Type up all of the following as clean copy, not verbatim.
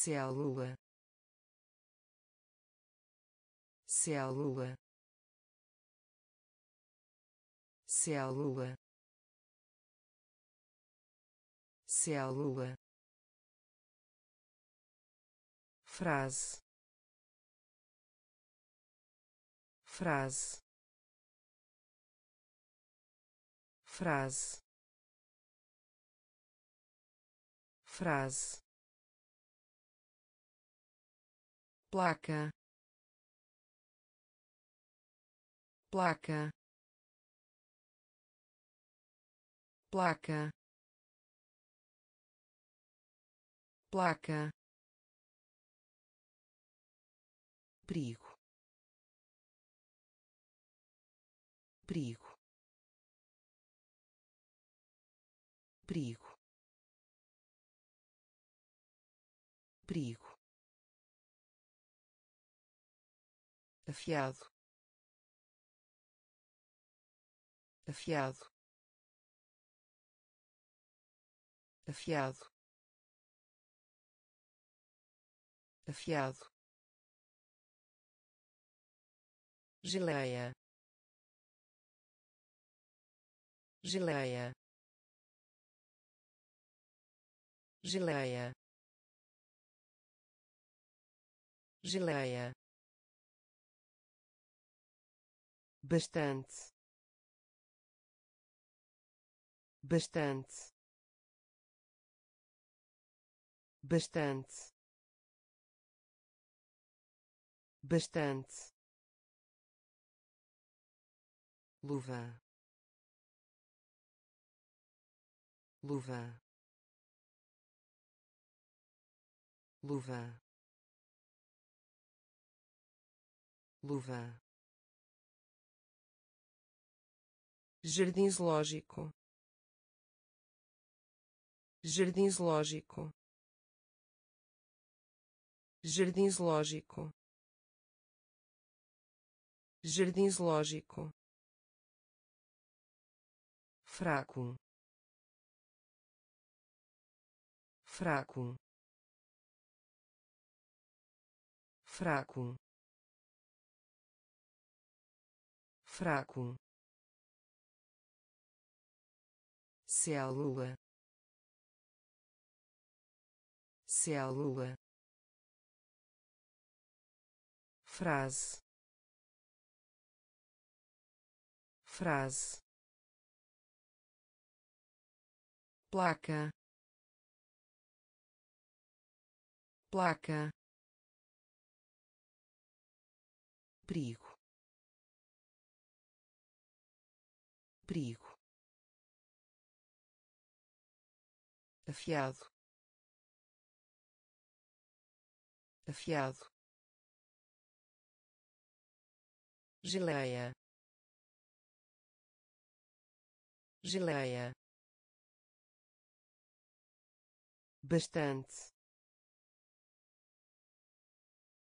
célula, célula, célula, célula, frase, frase, frase, frase, placa, placa, placa, placa, perigo, perigo, perigo, perigo, afiado, afiado, afiado, afiado, geleia, geleia, geleia, geleia, bastante, bastante, bastante, bastante, luva, luva, luva, luva, jardim zoológico, jardim zoológico, jardim zoológico, jardim zoológico, fraco, fraco, fraco, fraco, célula, célula, frase, frase, placa, placa, perigo, perigo, afiado, afiado, geleia, geleia, bastante,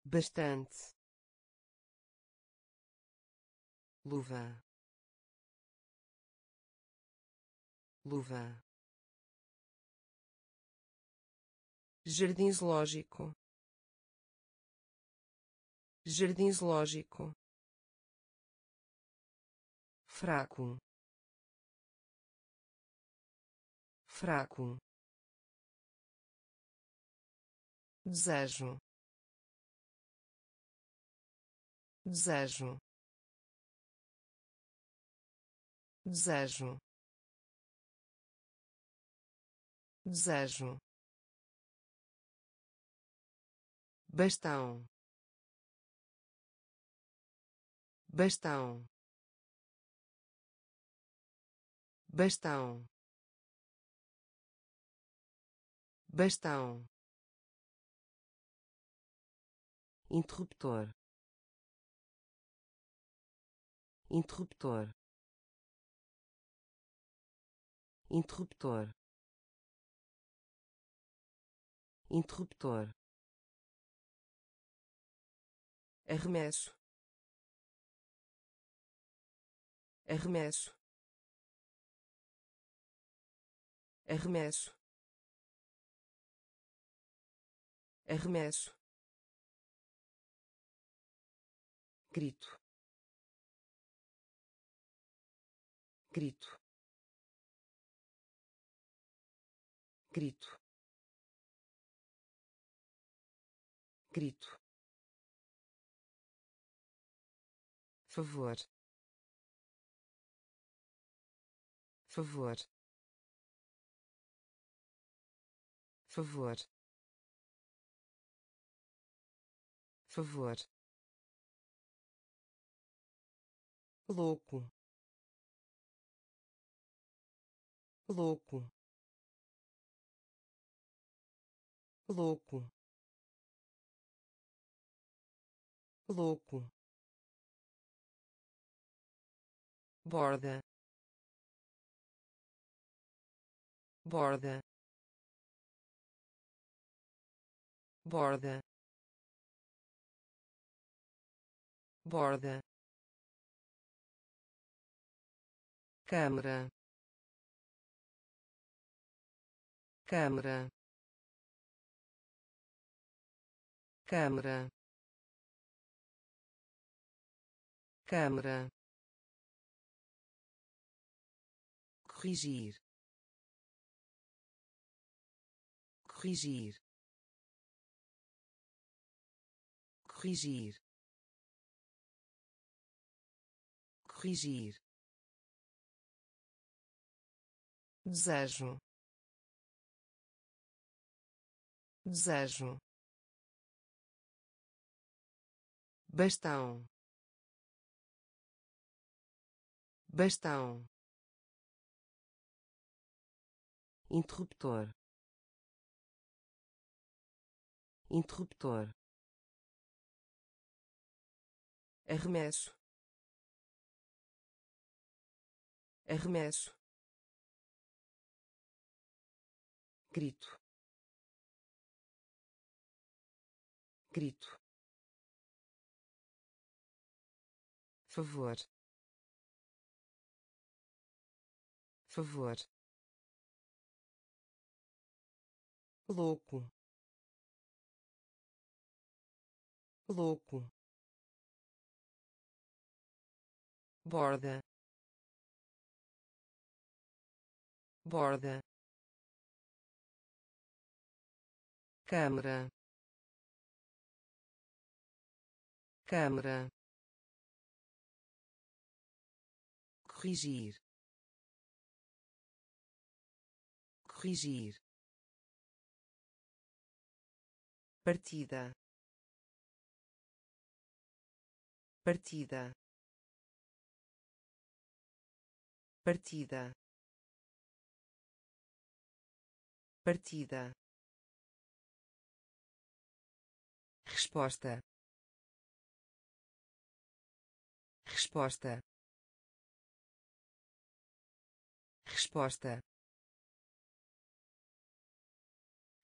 bastante, luva, luva, jardim zoológico, jardim zoológico, fraco, fraco, desejo, desejo, desejo, desejo, bastão, bastão, bastão, bastão, interruptor, interruptor, interruptor, interruptor, arremesso, arremesso, arremesso, arremesso, grito, grito, grito, grito, favor, favor, favor, favor, louco, louco, louco, louco, borda, borda, borda, borda, câmara, câmara, câmara, câmara, corrigir, corrigir, corrigir, corrigir, desejo, desejo, bastão, bastão, interruptor, interruptor, arremesso, arremesso, grito, grito, favor, favor, louco, louco, borda, borda, câmara, câmara, corrigir, corrigir, partida, partida, partida, partida, resposta, resposta, resposta,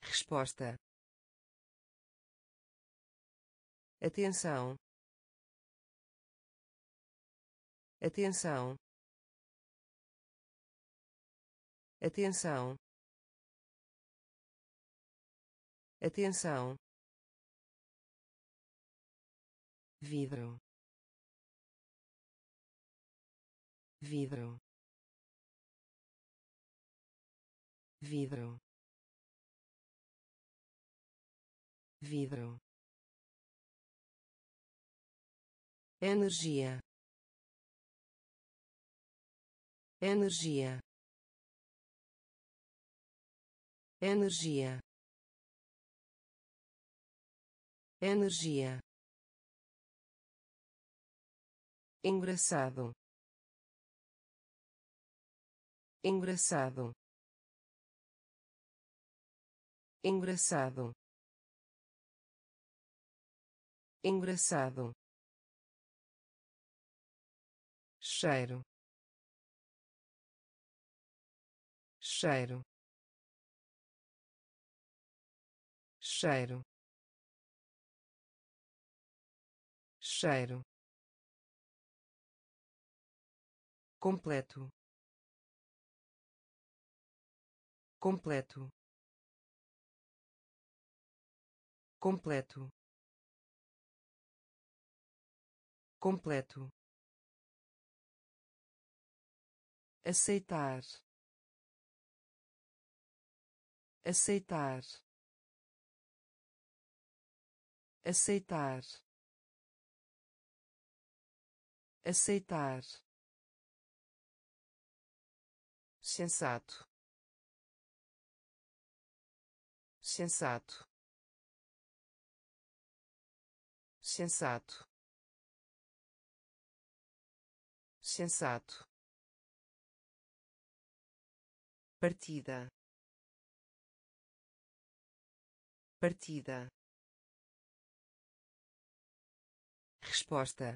resposta, atenção, atenção, atenção, atenção, vidro, vidro, vidro, vidro, energia, energia, energia, energia, engraçado, engraçado, engraçado, engraçado, cheiro, cheiro, cheiro, cheiro, completo, completo, completo, completo, aceitar, aceitar, aceitar, aceitar, sensato, sensato, sensato, sensato, partida, partida, resposta,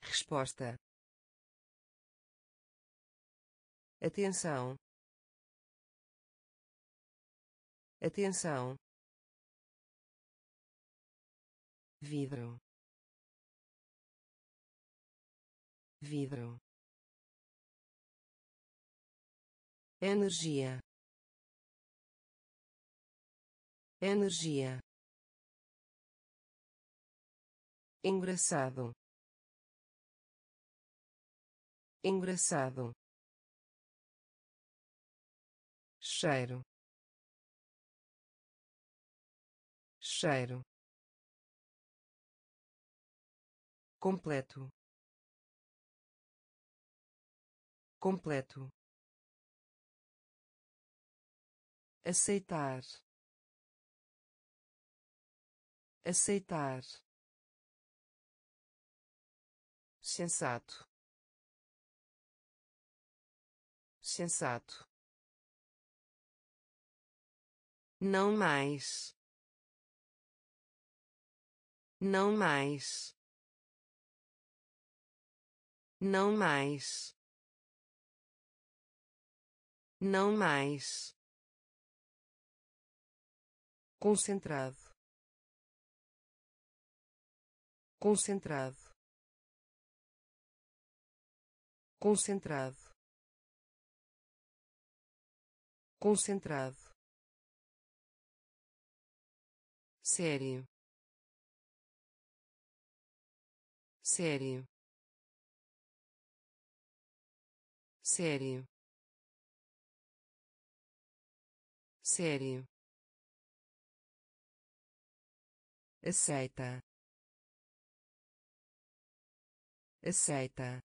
resposta, atenção, atenção, vidro, vidro, energia, energia, engraçado, engraçado, cheiro, cheiro, completo, completo, aceitar, aceitar, sensato, sensato, não mais, não mais, não mais, não mais, concentrado, concentrado, concentrado, concentrado, sério, sério, sério, sério, aceita, aceita,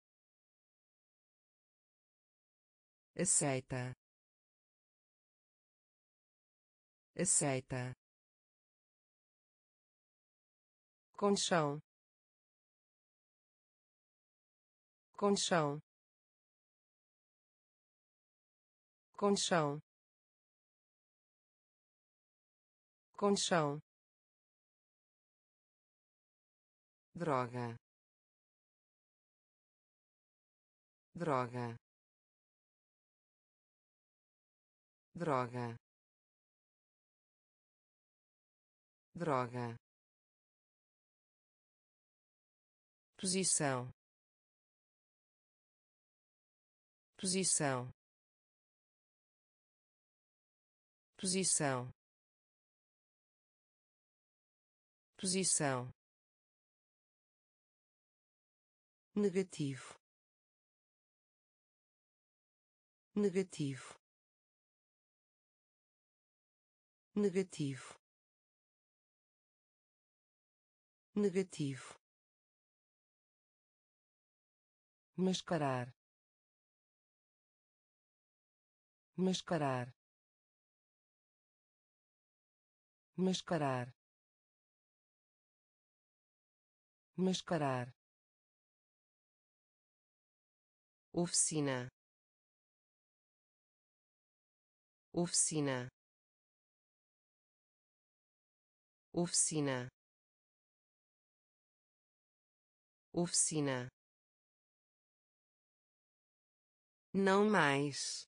aceita, aceita, conchão, conchão, conchão, conchão, droga, droga, droga, droga, posição, posição, posição, posição, negativo, negativo, negativo, negativo, mascarar, mascarar, mascarar, mascarar, oficina, oficina, oficina, oficina, não mais,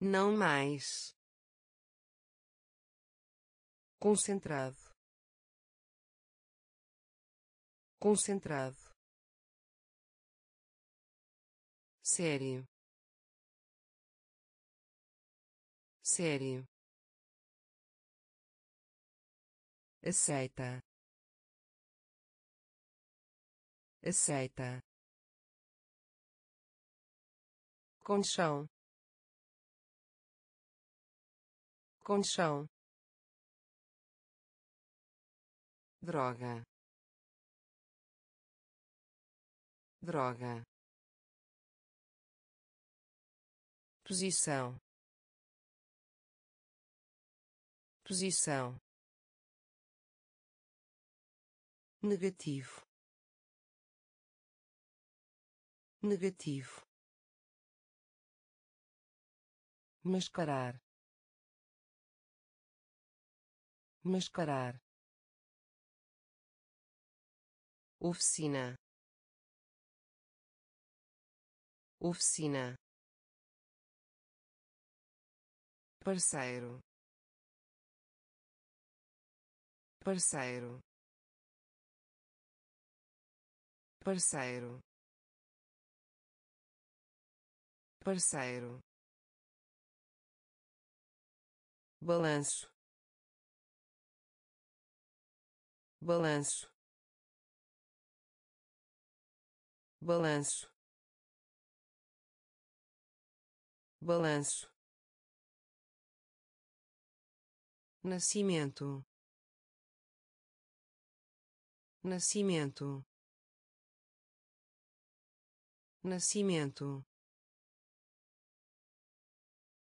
não mais, concentrado, concentrado, sério, sério, aceita, aceita, conchão, conchão, droga, droga, posição, posição, negativo, negativo, mascarar, mascarar, oficina, oficina, parceiro, parceiro, parceiro, parceiro, balanço, balanço, balanço, balanço, nascimento, nascimento, nascimento,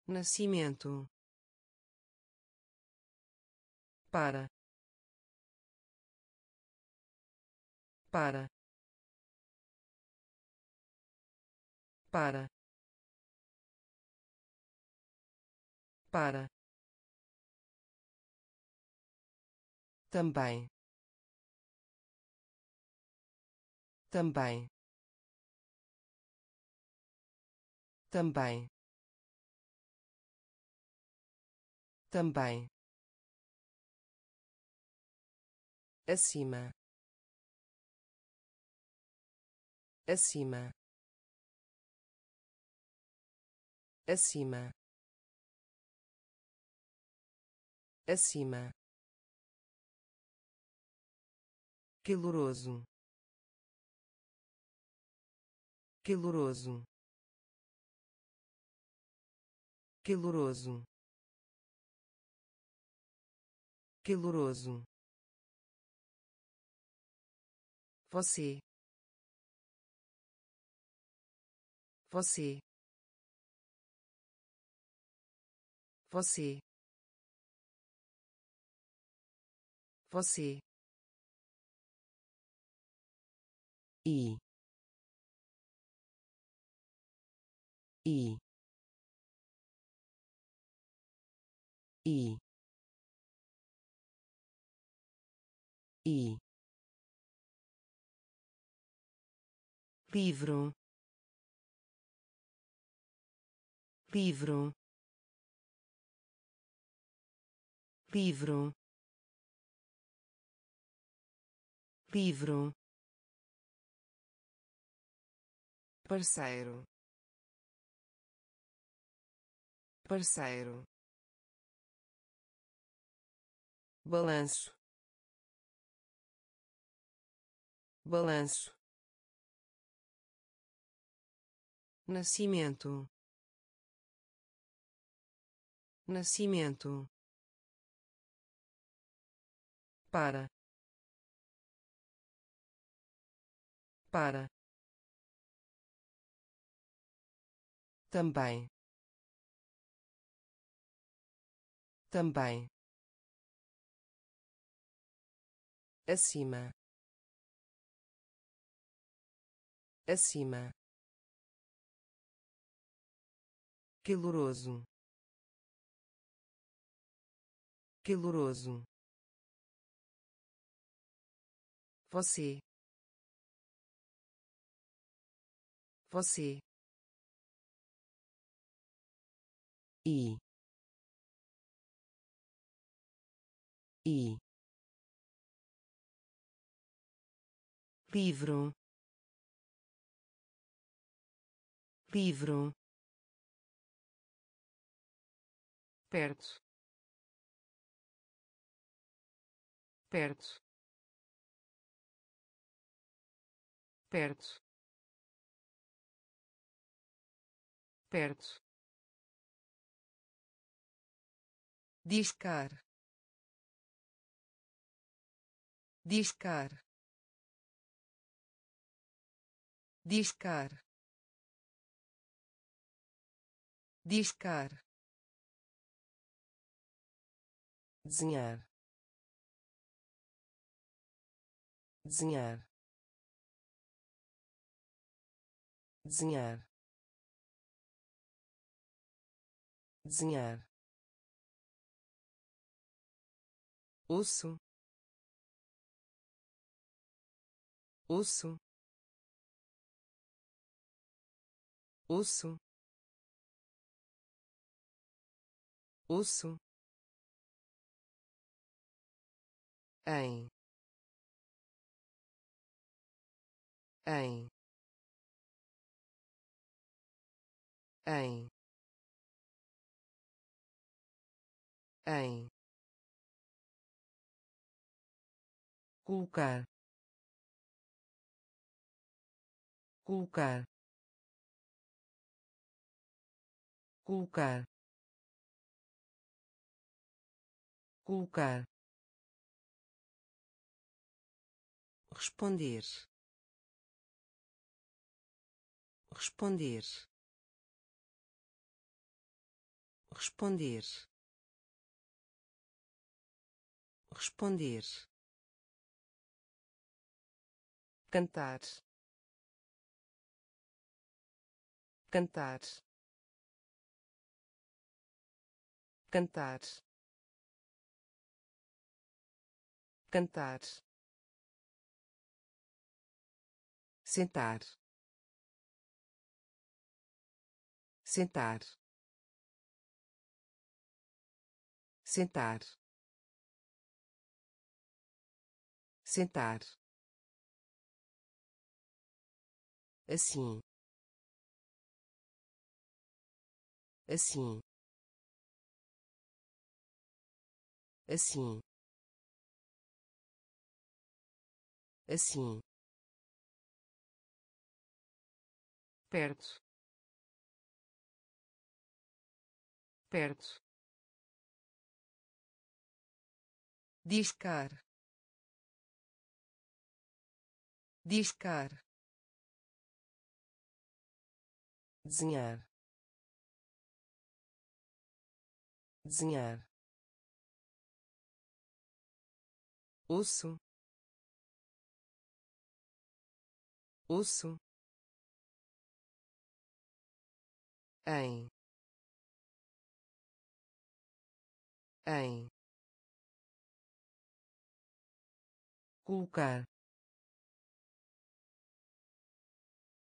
nascimento, para, para, para, para, também, também, também, também, acima, acima, acima, acima, caloroso, caloroso, caloroso, caloroso, você, você, você, você, e livro, livro, livro, livro, parceiro, parceiro, balanço, balanço, nascimento, nascimento, para, para, também, também, acima, acima, caloroso, caloroso, você, você, e livro, livro, perto, perto, perto, perto, discar, discar, discar, discar, desenhar, desenhar, desenhar, desenhar, osso, osso, osso, osso, em, colocar, colocar, colocar, colocar, responder, responder, responder, responder, cantar, cantar, cantar, cantar, sentar, sentar, sentar, sentar, assim, assim, assim, assim, perto, perto, discar, discar, desenhar, desenhar, osso, osso, em, colocar,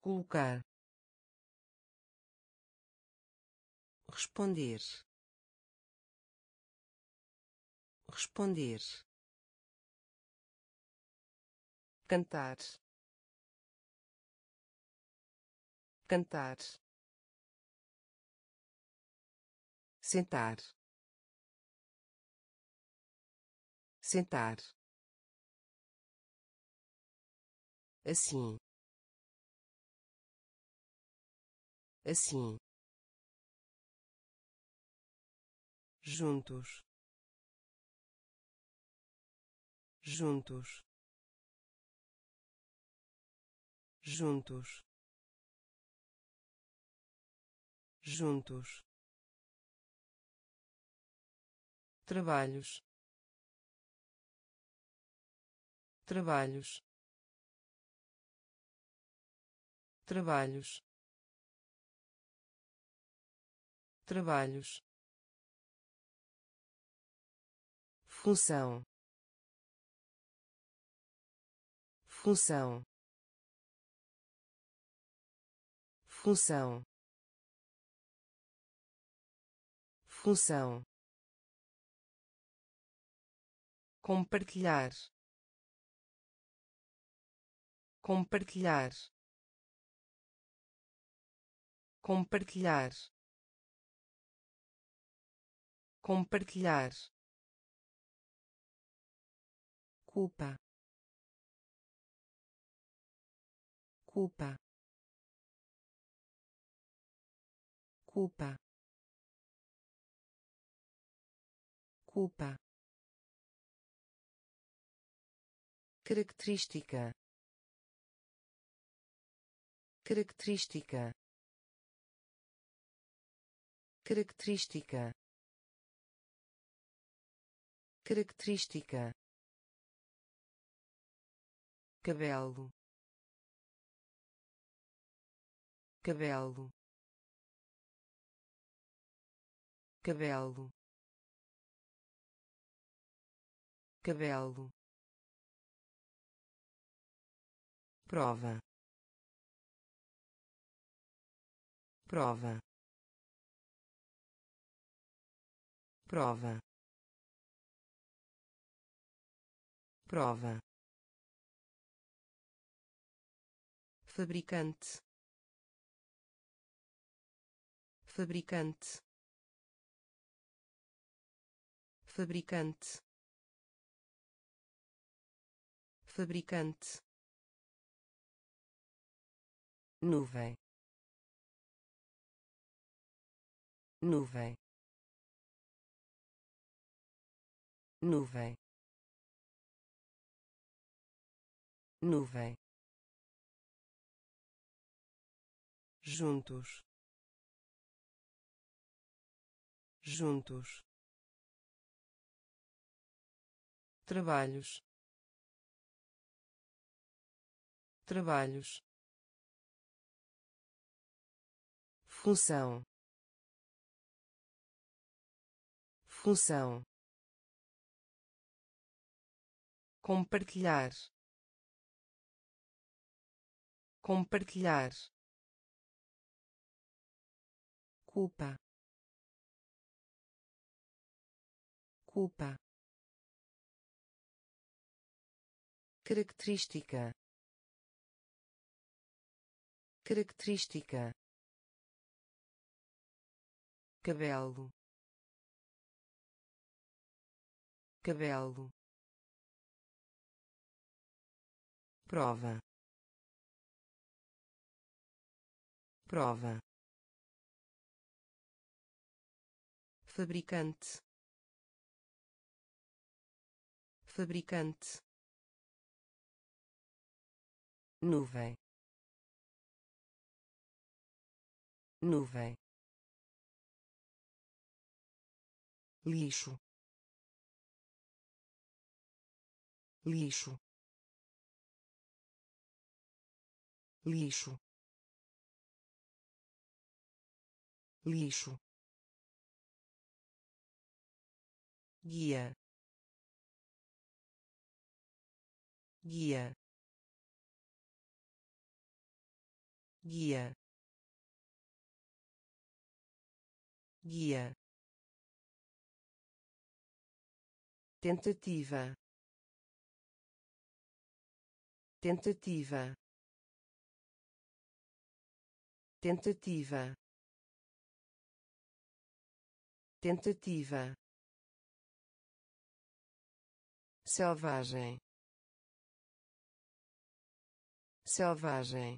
colocar, responder, responder, cantar, cantar, sentar, sentar, assim, assim, juntos, juntos, juntos, juntos, trabalhos, trabalhos, trabalhos, trabalhos, função, função, função, função, compartilhar, compartilhar, compartilhar, compartilhar, culpa, culpa, culpa, culpa, característica, característica, característica, característica, cabelo, cabelo, cabelo, cabelo, prova, prova, prova, prova, fabricante, fabricante, fabricante, fabricante, nuvem, nuvem, nuvem, nuvem, juntos, juntos, trabalhos, trabalhos, função, função, compartilhar, compartilhar, culpa, culpa, característica, característica, cabelo, cabelo, prova, prova, fabricante, fabricante, nuvem, nuvem, lixo, lixo, lixo, lixo, guia, guia, guia, guia, tentativa, tentativa, tentativa, tentativa, selvagem, selvagem,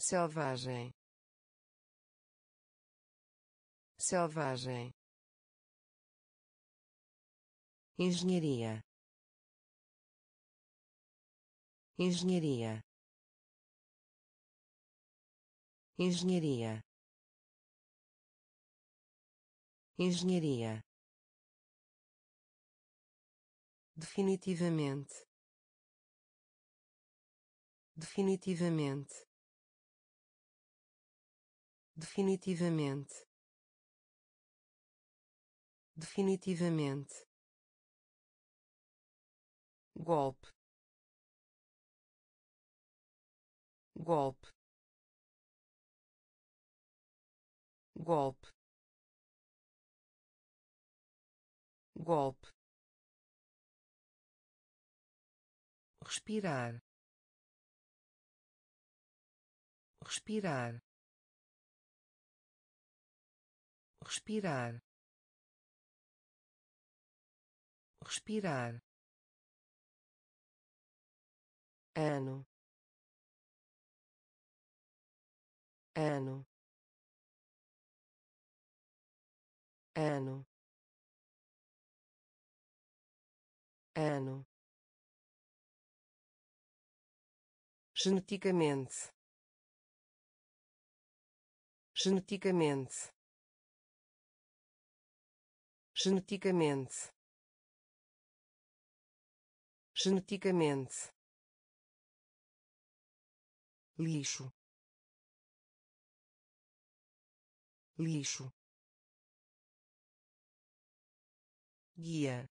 selvagem, selvagem, engenharia, engenharia, engenharia, engenharia, definitivamente, definitivamente, definitivamente, definitivamente, golpe, golpe, golpe, golpe, respirar, respirar, respirar, respirar, ano, ano, ano, ano, geneticamente, geneticamente, geneticamente, geneticamente, lixo, lixo, guia,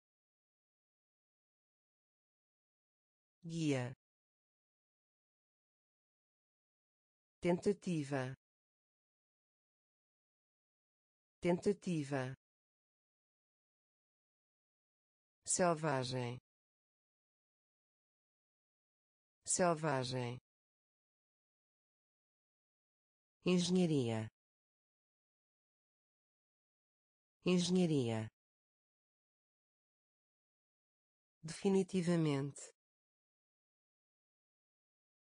guia, tentativa, tentativa, selvagem, selvagem, engenharia, engenharia, definitivamente,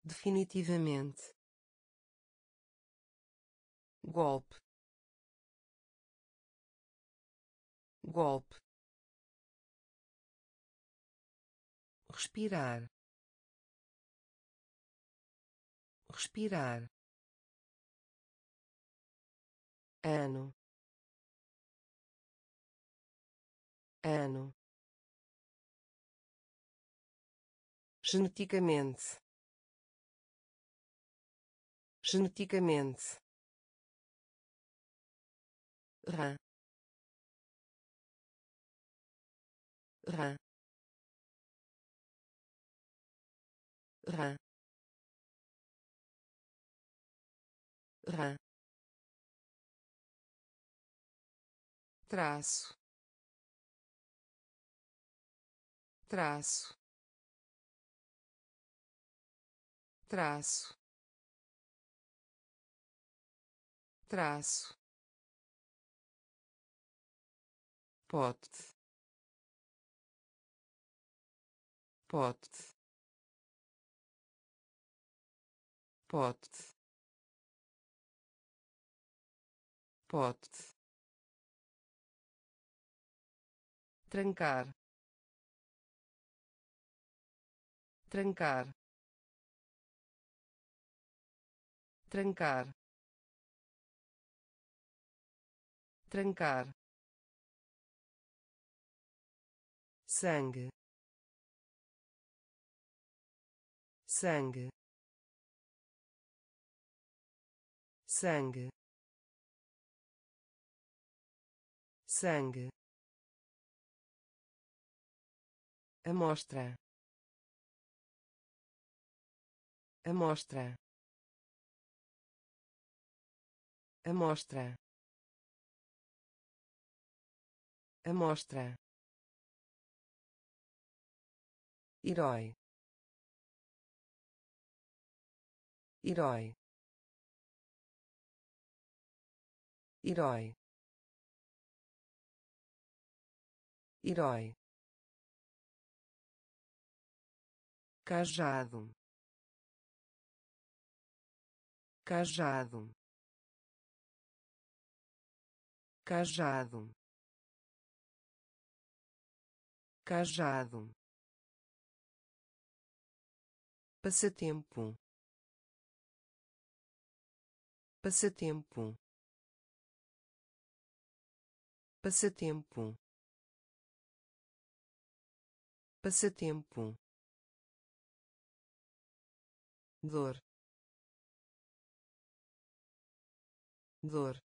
definitivamente, golpe, golpe, respirar, respirar, ano, ano, geneticamente, geneticamente, rã, rã, rã, rã, traço, traço, traço, traço, pote, pote, pote, pote, trancar, trancar, trancar, trancar, sangue, sangue, sangue, sangue, amostra, amostra, amostra, amostra, herói, herói, herói, herói, cajado, cajado, cajado, cajado, passatempo, passatempo, passatempo, passatempo, dor, dor,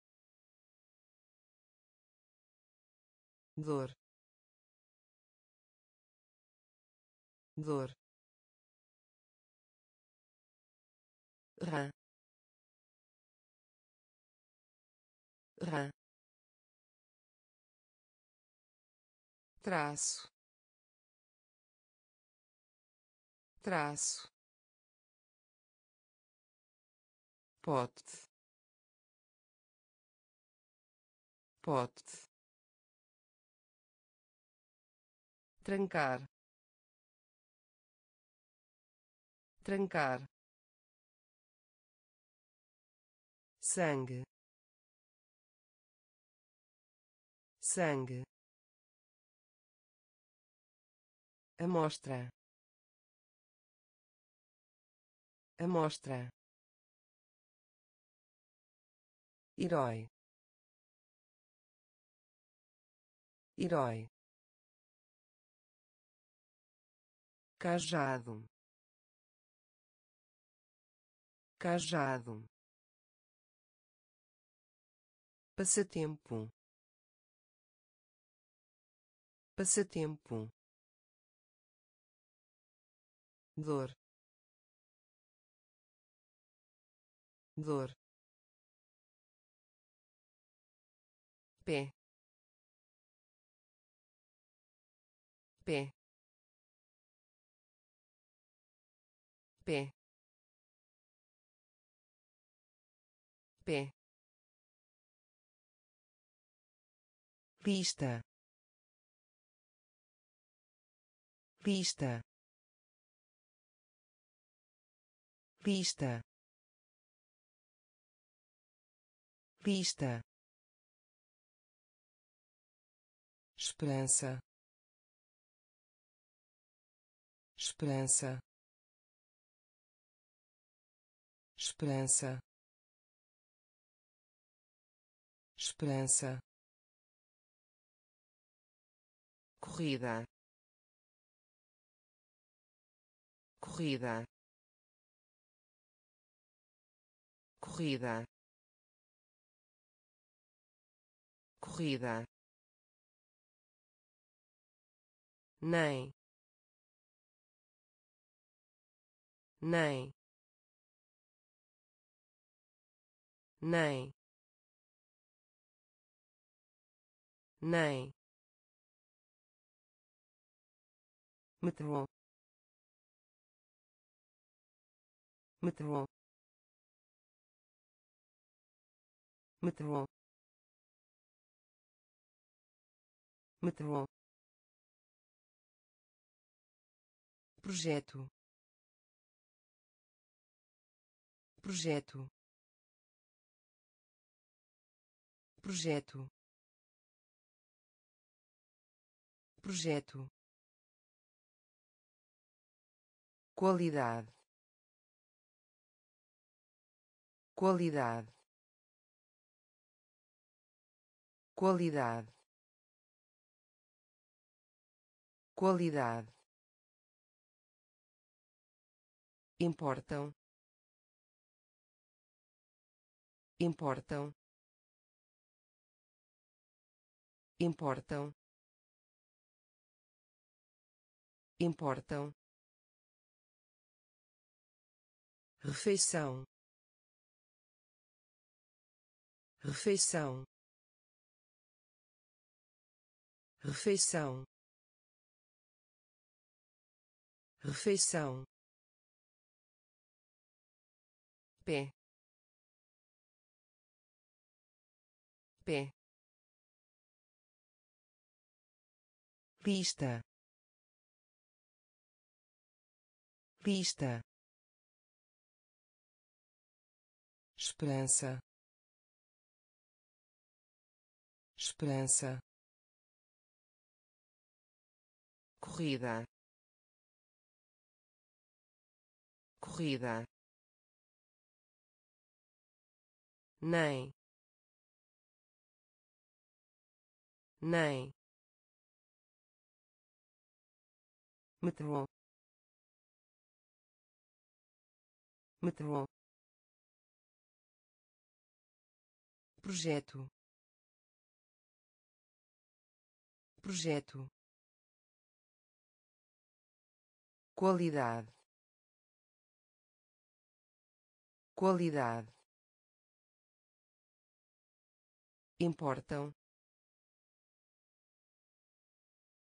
dor, dor, rã, rã, traço, traço, pote, Pot. Trancar. Trancar. Sangue. Sangue. Amostra. Amostra. Herói. Herói. Cajado. Cajado. Passatempo. Passatempo. Dor. Dor. Pé. Pé. Pé. Pé. Lista. Lista. Lista. Lista. Esperança. Esperança. Esperança. Esperança. Corrida. Corrida. Corrida. Corrida. Nem. Nem. Nem. Nem. Metrô. Metrô. Metrô. Metrô. Projeto. Projeto. Projeto. Projeto. Qualidade. Qualidade. Qualidade. Qualidade. Importam. Importam. Importam. Importam. Refeição. Refeição. Refeição. Refeição. Pé. Pé. Lista. Lista. Esperança. Esperança. Corrida. Corrida. Nem. Nem. Metrô. Metrô. Projeto. Projeto. Qualidade. Qualidade. Importam.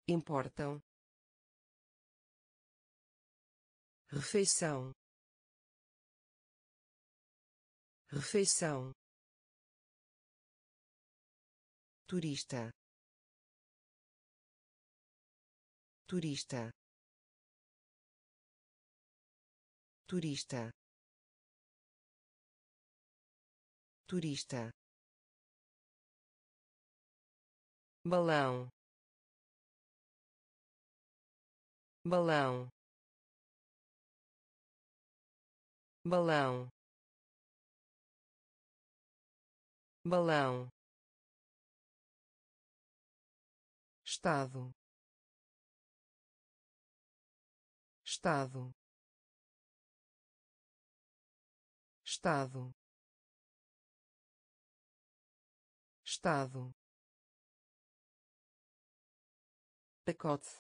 Importam. Refeição. Refeição. turista, turista, turista, turista, balão, balão, balão, balão, estado, estado, estado, estado, pacote,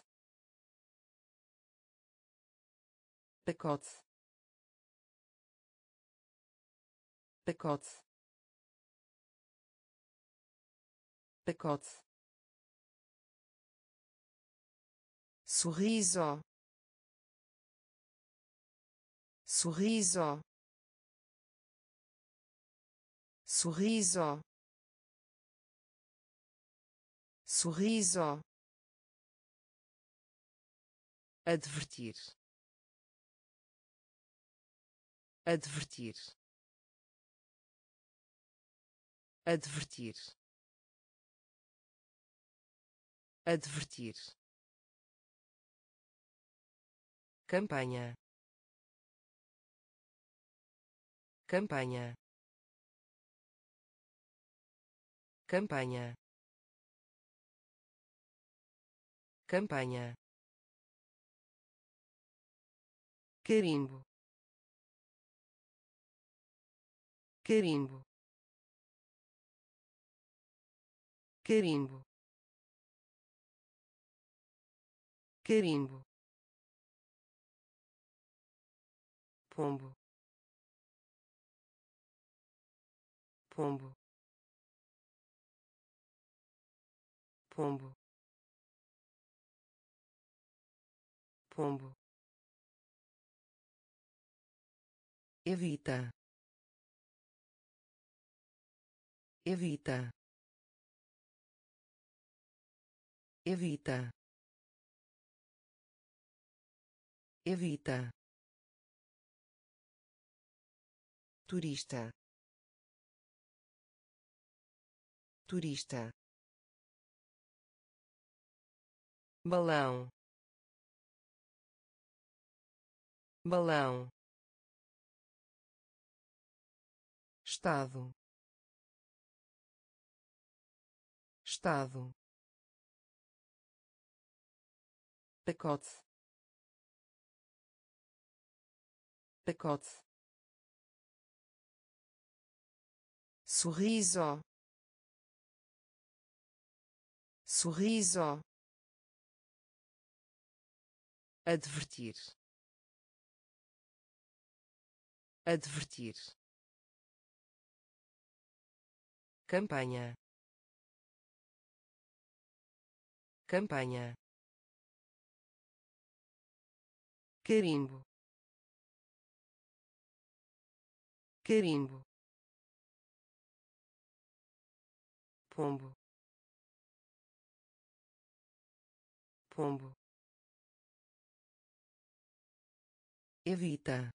pacote, pacote, pacote, sorriso, sorriso, sorriso, sorriso, advertir, advertir, advertir, advertir, campanha, campanha, campanha, campanha, carimbo, carimbo, carimbo, carimbo, pombo, pombo, pombo, pombo, evita, evita, evita, evita, turista, turista, balão, balão, estado, estado, pacote, pacote, sorriso, sorriso, advertir, advertir, campanha, campanha, carimbo, carimbo, pombo, pombo, evita,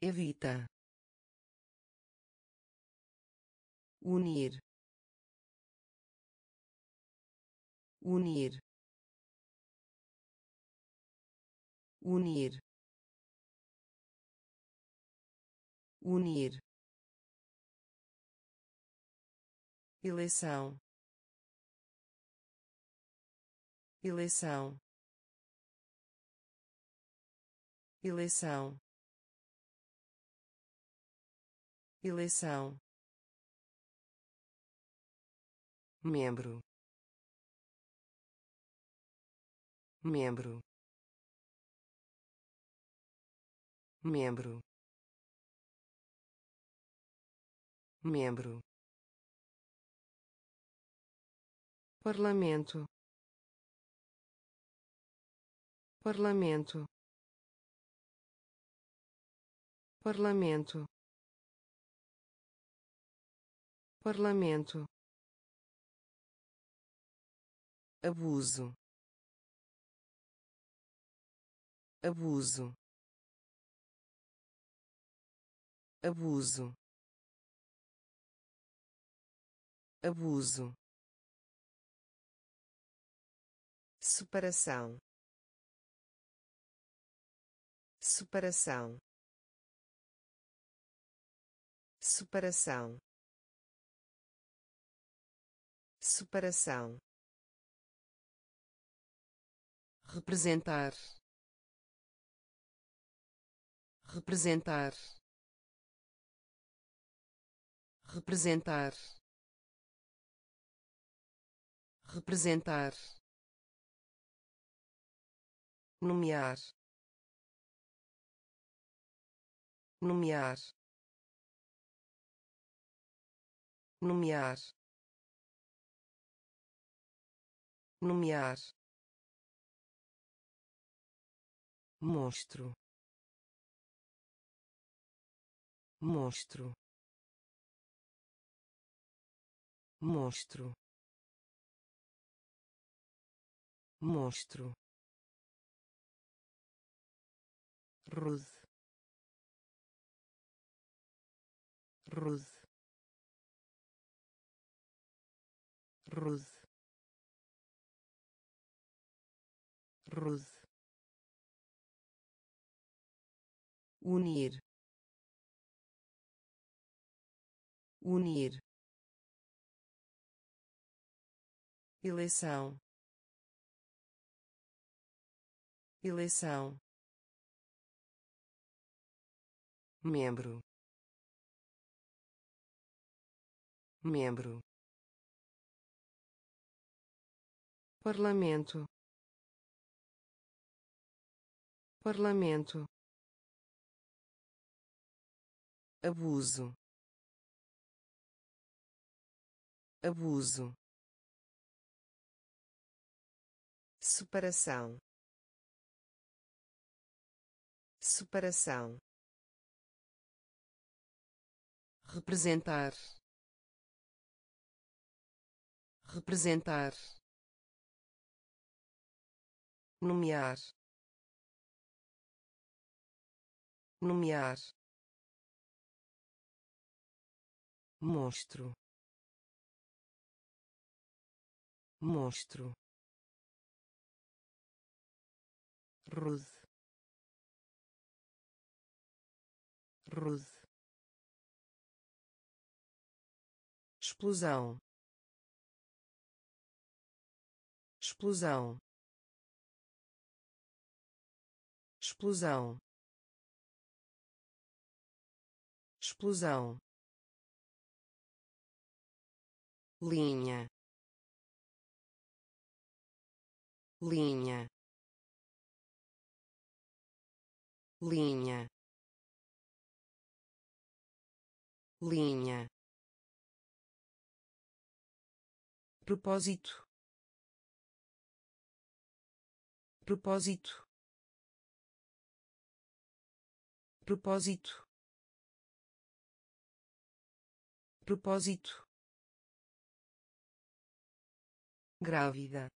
evita, unir, unir, unir, unir, eleição, eleição, eleição, eleição, membro, membro, membro, membro, parlamento, parlamento, parlamento, Parlamento, abuso, abuso, abuso, abuso, separação, separação, separação, separação, representar, representar, representar, representar, nomear, nomear, nomear, nomear, mostro, mostro, mostro, mostro, rude, rude, rude, rude, unir, unir, eleição, eleição, membro, membro, parlamento, parlamento, abuso, abuso, separação, separação, representar, representar, nomear, nomear, mostro, mostro, rude, rude, explosão, explosão, explosão, explosão, linha, linha, linha, linha, propósito, propósito, propósito, propósito, grávida,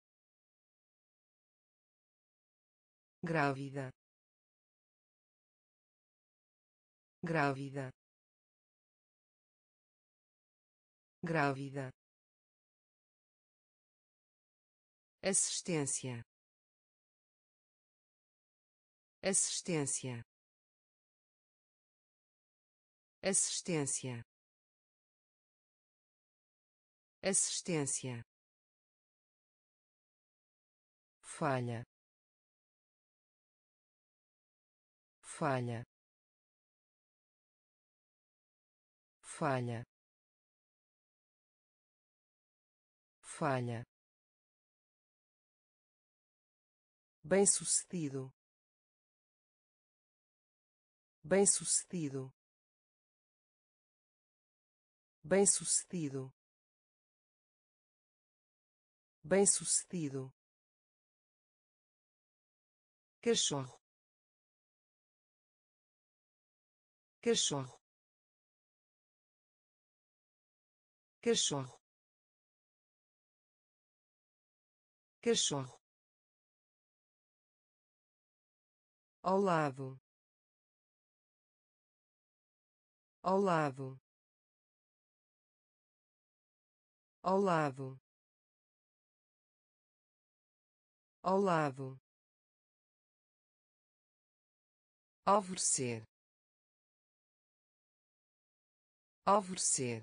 grávida, grávida, grávida, assistência, assistência, assistência, assistência, falha, falha, falha, falha, bem-sucedido, bem-sucedido, bem-sucedido, bem-sucedido, cachorro, cachorro, Queso. Cachorro, ao lado, ao lado, ao lado, alvorecer, alvorecer,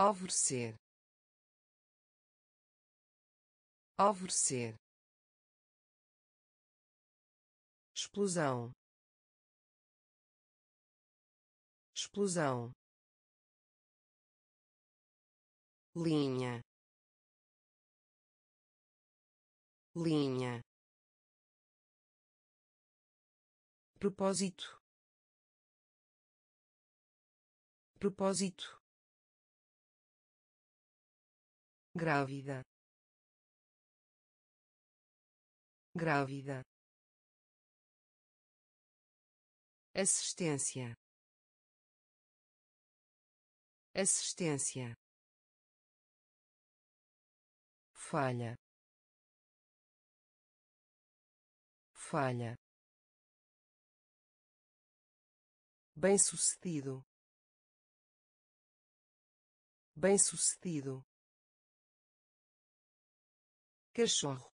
alvorecer. Alvorecer, explosão, explosão, linha, linha, propósito, propósito, grávida, grávida, assistência, assistência, falha, falha, bem-sucedido, bem-sucedido, cachorro,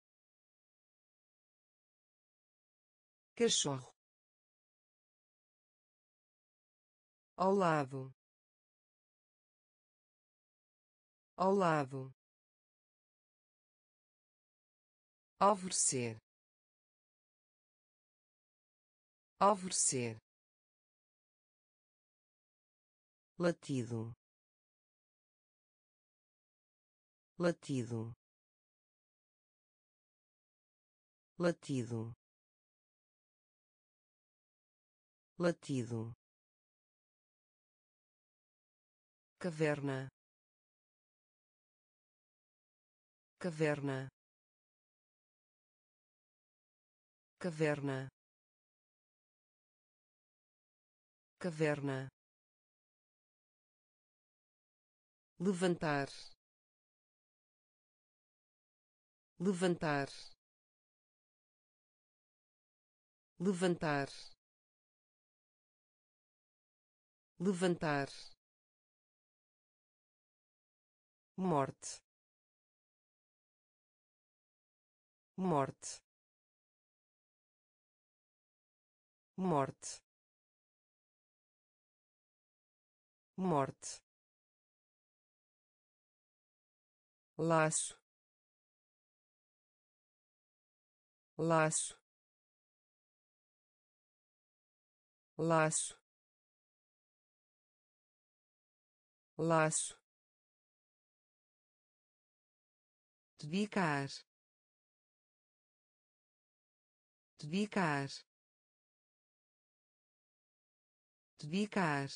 cachorro, ao lado, alvorecer, alvorecer, latido, latido, latido. Latido, caverna, caverna, caverna, caverna, levantar, levantar, levantar, levantar, morte, morte, morte, morte, laço, laço, laço, laço, dedicar, dedicar, dedicar,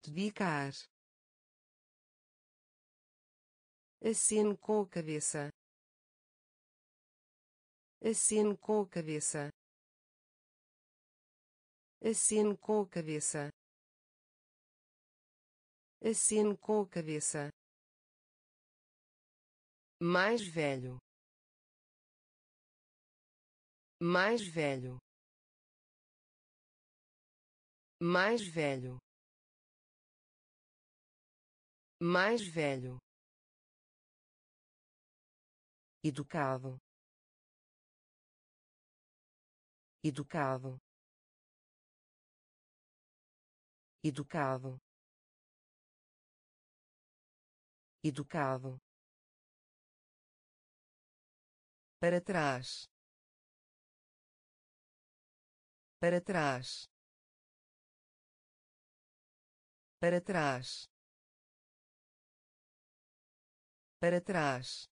dedicar, aceno com a cabeça, aceno com a cabeça, aceno com a cabeça, aceno com a cabeça, mais velho, mais velho, mais velho, mais velho, educado, educado, educado, educado, para trás, para trás, para trás, para trás,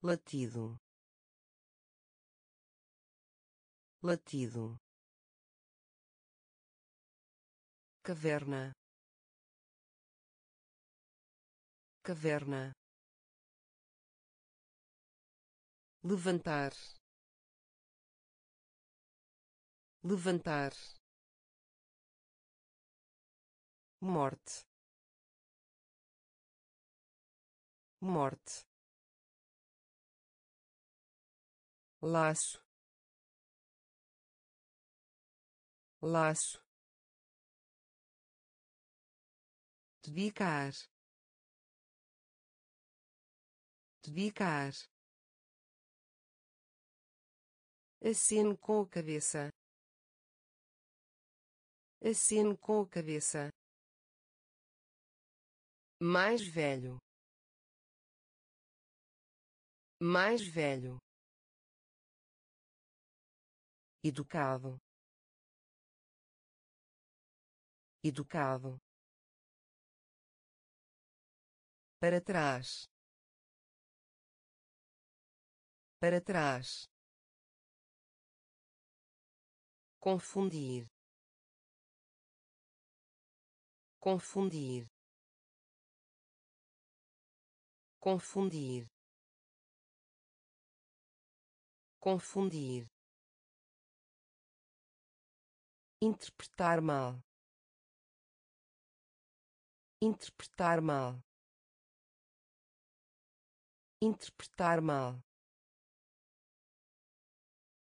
latido, latido, caverna, caverna, levantar, levantar, morte, morte, laço, laço, dedicar, dedicar, aceno com a cabeça, aceno com a cabeça, mais velho, mais velho, educado, educado, para trás, para trás, confundir, confundir, confundir, confundir, interpretar mal, interpretar mal, interpretar mal,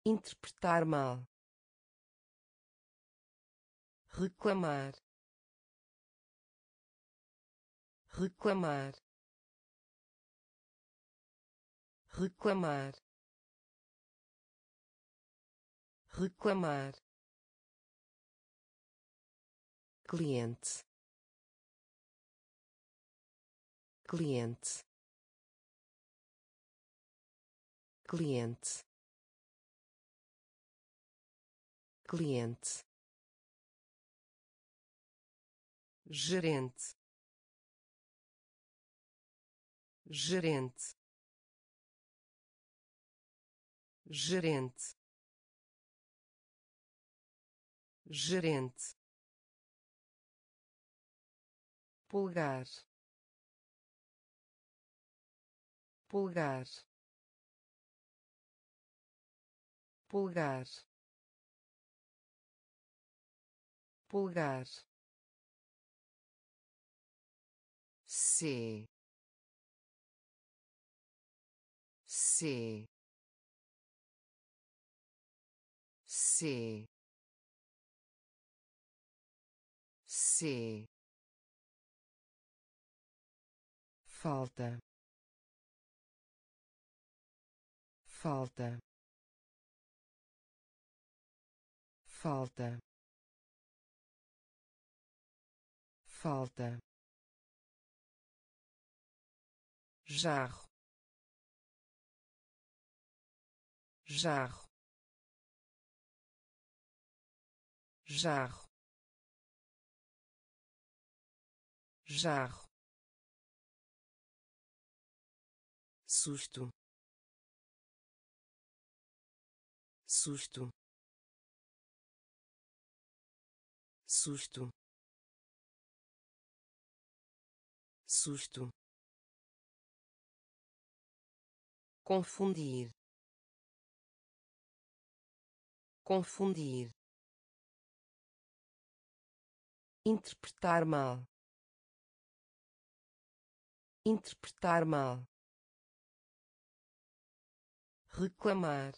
interpretar mal, reclamar, reclamar, reclamar, reclamar, cliente, cliente, cliente, cliente, gerente, gerente, gerente, gerente, pulgar, pulgar, pulgar, pulgar, C, C, C, C, falta, falta, falta, falta, jarro, jarro, jarro, jarro, susto, susto, susto, susto, confundir, confundir, interpretar mal, interpretar mal, reclamar,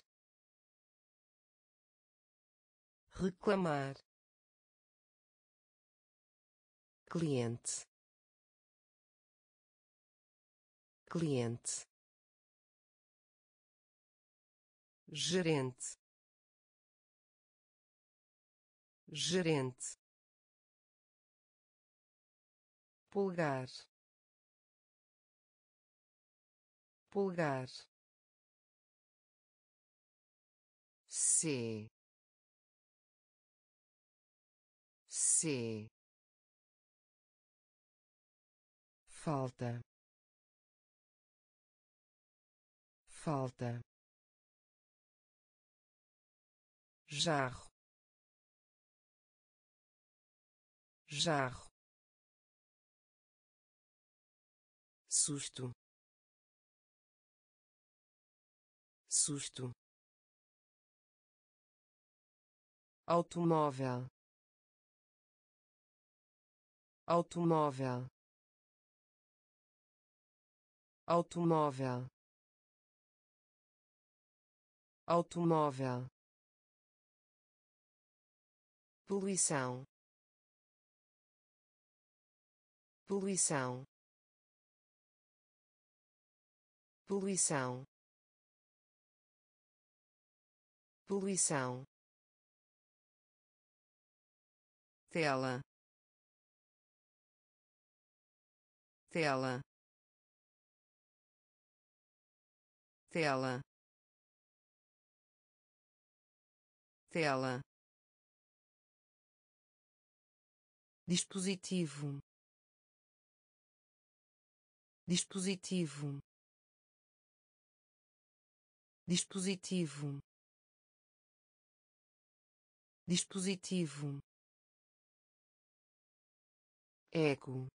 reclamar, cliente, cliente, gerente, gerente, pulgar, pulgar, C, C, falta, falta, jarro, jarro, susto, susto, automóvel, automóvel, automóvel, automóvel, poluição, poluição, poluição, poluição, tela, tela, tela, tela, dispositivo, dispositivo, dispositivo, dispositivo, eco,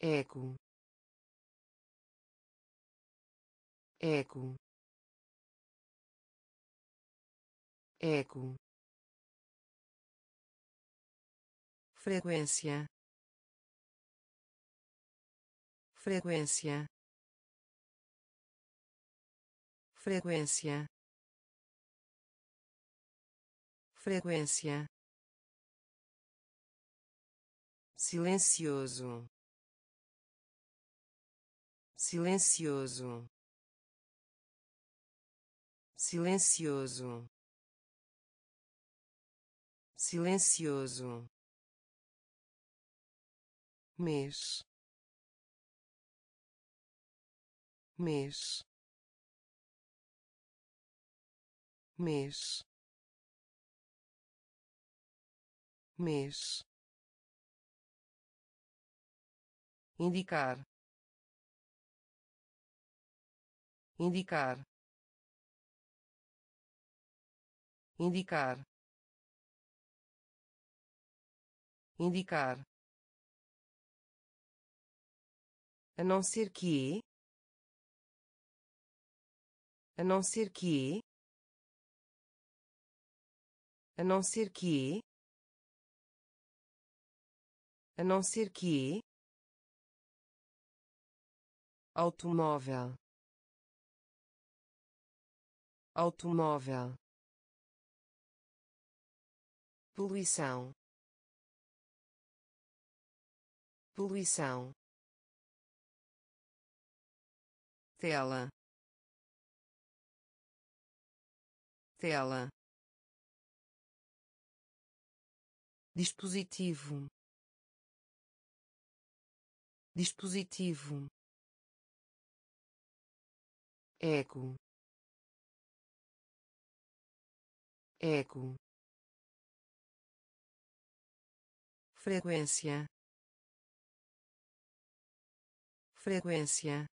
eco, eco, eco, frequência, frequência, frequência, frequência, silencioso, silencioso, silencioso, silencioso, mês, mês, mês, mês, indicar, indicar, indicar, indicar, a não ser que, a não ser que, a não ser que, a não ser que, automóvel, automóvel, poluição, poluição, tela, tela, dispositivo, dispositivo, eco, eco, frequência, frequência,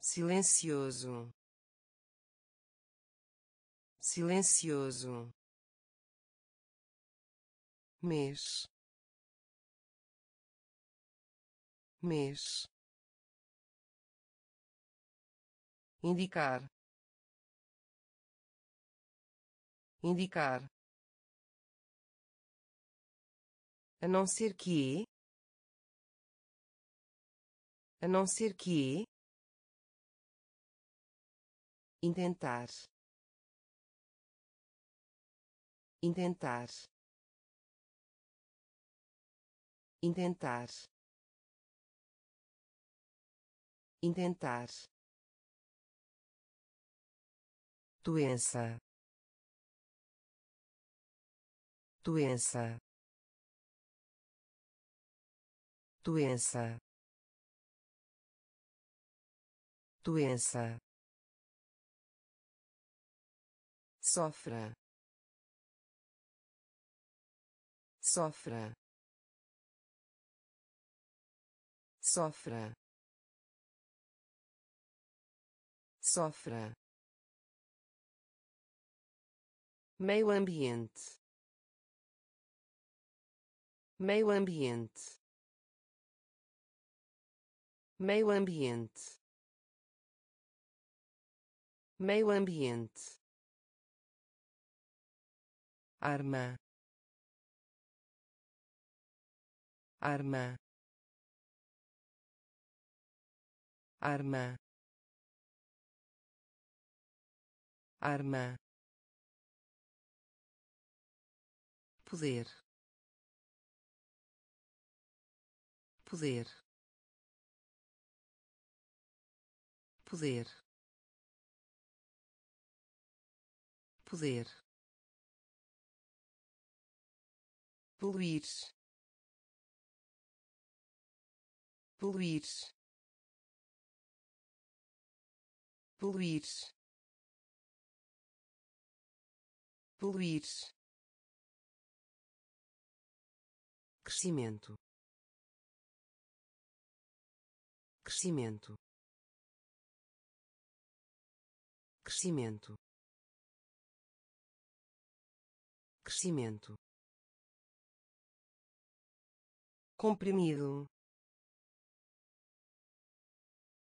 silencioso, silencioso, mês, mês, indicar, indicar, a não ser que, a não ser que, intentar, intentar, intentar, intentar, doença, doença, doença, doença, sofra, sofra, sofra, sofra, meio ambiente, meio ambiente, meio ambiente, meio ambiente, arma, arma, arma, arma, poder, poder, poder, poder, poluir, poluir, poluir, poluir, crescimento, crescimento, crescimento, crescimento, comprimido,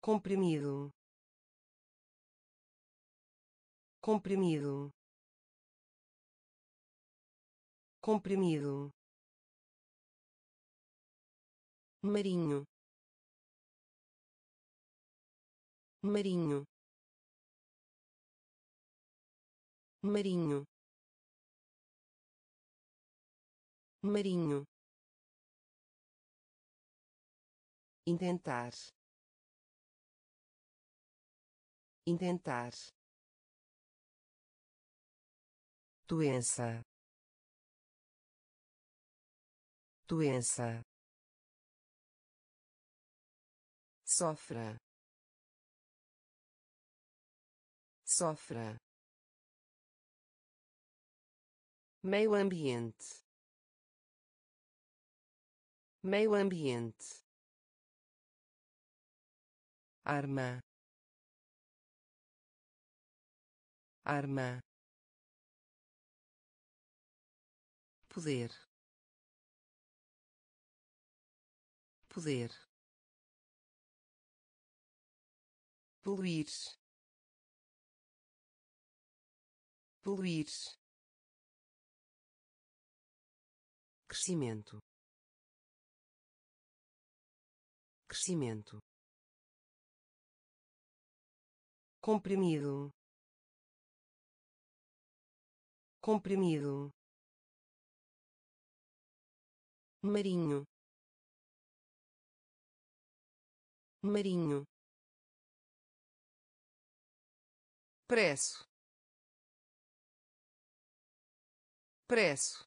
comprimido, comprimido, comprimido, marinho, marinho, marinho, marinho, intentar, intentar, doença, doença, sofra, sofra, meio ambiente, meio ambiente, arma, arma, poder, poder, poluir, poluir, crescimento, crescimento, comprimido, comprimido, marinho, marinho, preço, preço,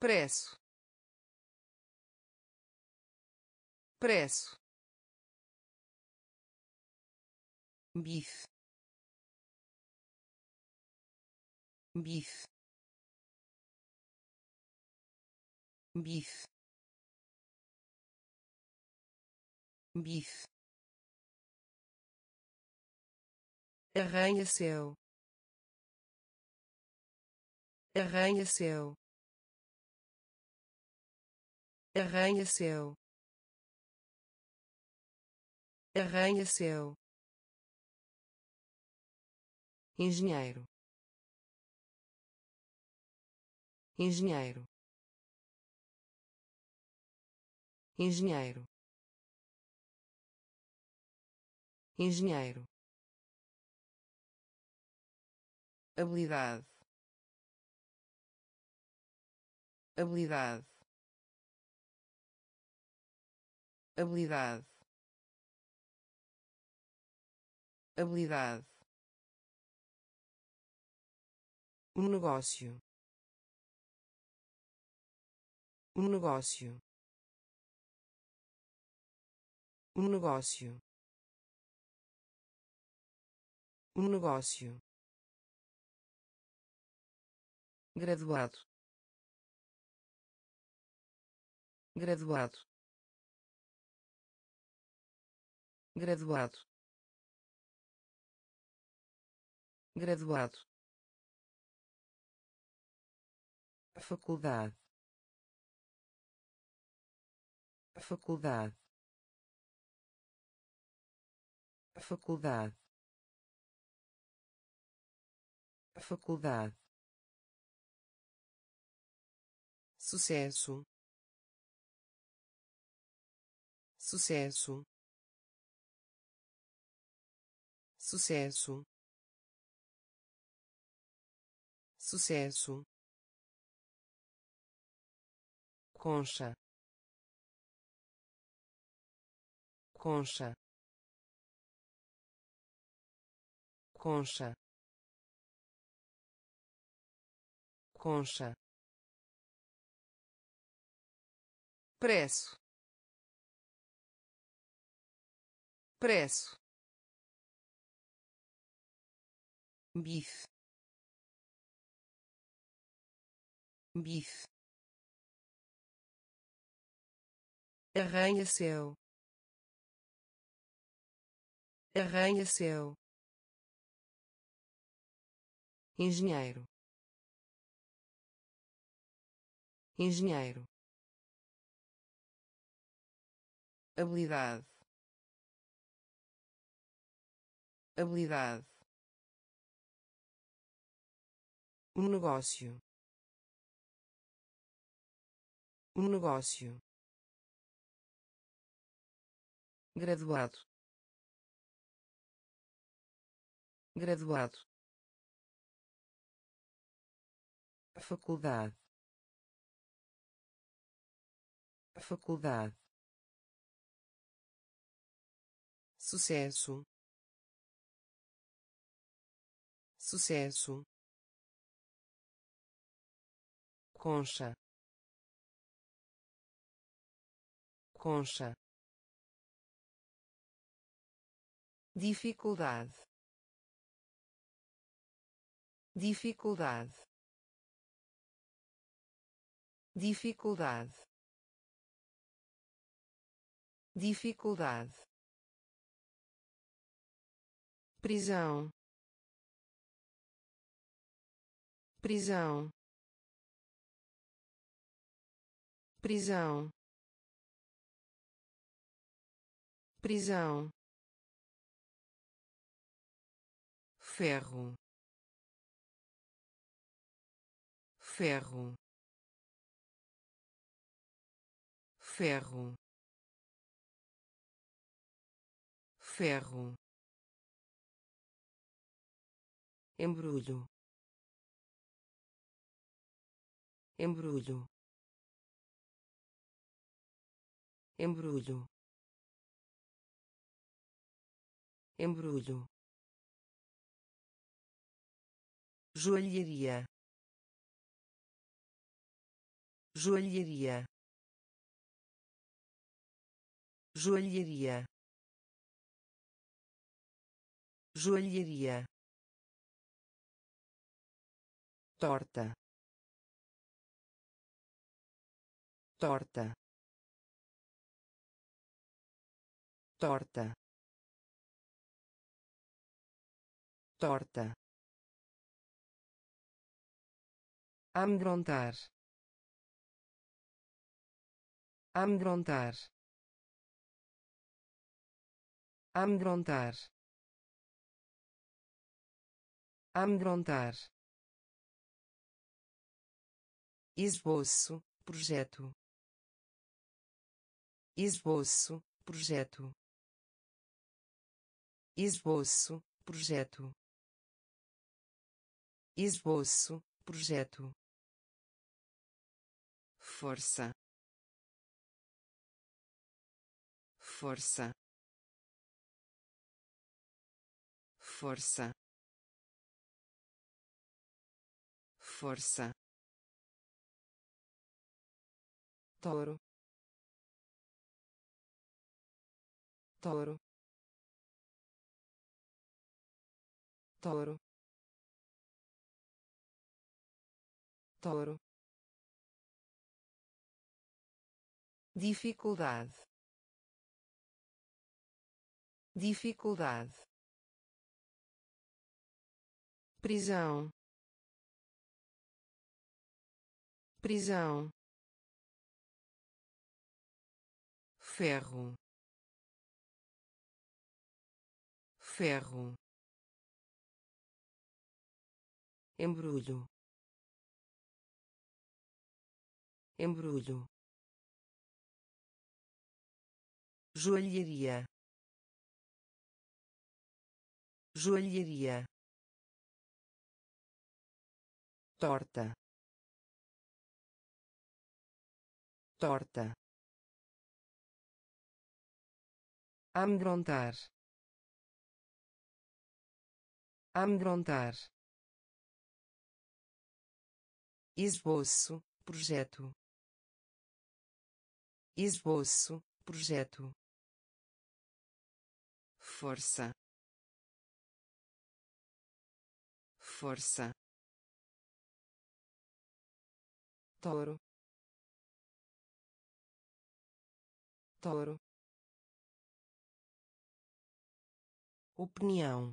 preço, preço, bife, bife, bife, bife, arranha-céu, arranha-céu, arranha-céu, arranha-céu, engenheiro, engenheiro, engenheiro, engenheiro, habilidade, habilidade, habilidade, habilidade, negócio, negócio, negócio, negócio, graduado, graduado, graduado, graduado, faculdade, faculdade, faculdade, faculdade, sucesso, sucesso, sucesso, sucesso, concha, concha, concha, concha, preço, preço, bife, bife, arranha-céu, arranha-céu, engenheiro, engenheiro, habilidade, habilidade, negócio, negócio, graduado, graduado, faculdade, faculdade, sucesso, sucesso, concha, concha, dificuldade, dificuldade, dificuldade, dificuldade, prisão, prisão, prisão, prisão, ferro, ferro, ferro, ferro, embrulho, embrulho, embrulho, embrulho, joalheria, joalheria, joalheria, joalheria, torta, torta, torta, torta, amedrontar, amedrontar, amedrontar, amedrontar, esboço, projeto, esboço, projeto, esboço, projeto, esboço, projeto, força, força, força, força, touro, touro, touro, touro, dificuldade, dificuldade, prisão, prisão, ferro, ferro, embrulho, embrulho, joalheria, joalheria, torta, torta, amedrontar, amedrontar, esboço, projeto, esboço, projeto, força, força, touro, touro, opinião,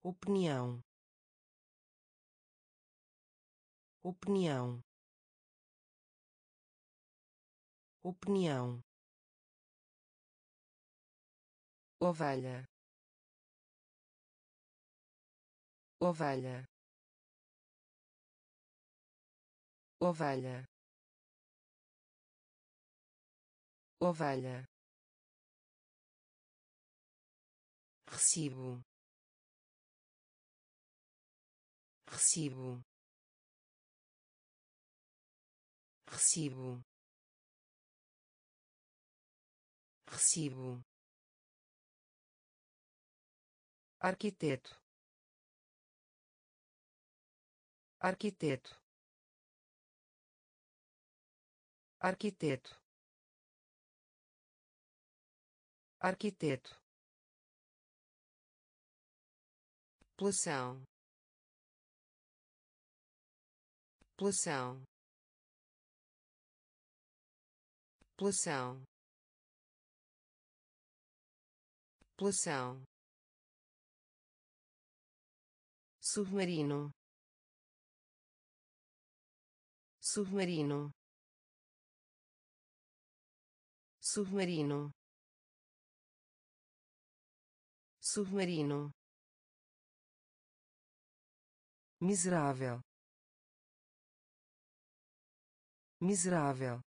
opinião, opinião, opinião, ovelha, ovelha, ovelha, ovelha, recibo, recibo, recibo, recibo, arquiteto, arquiteto, arquiteto, arquiteto, população, população, população, população, submarino, submarino, submarino, submarino, miserável, miserável,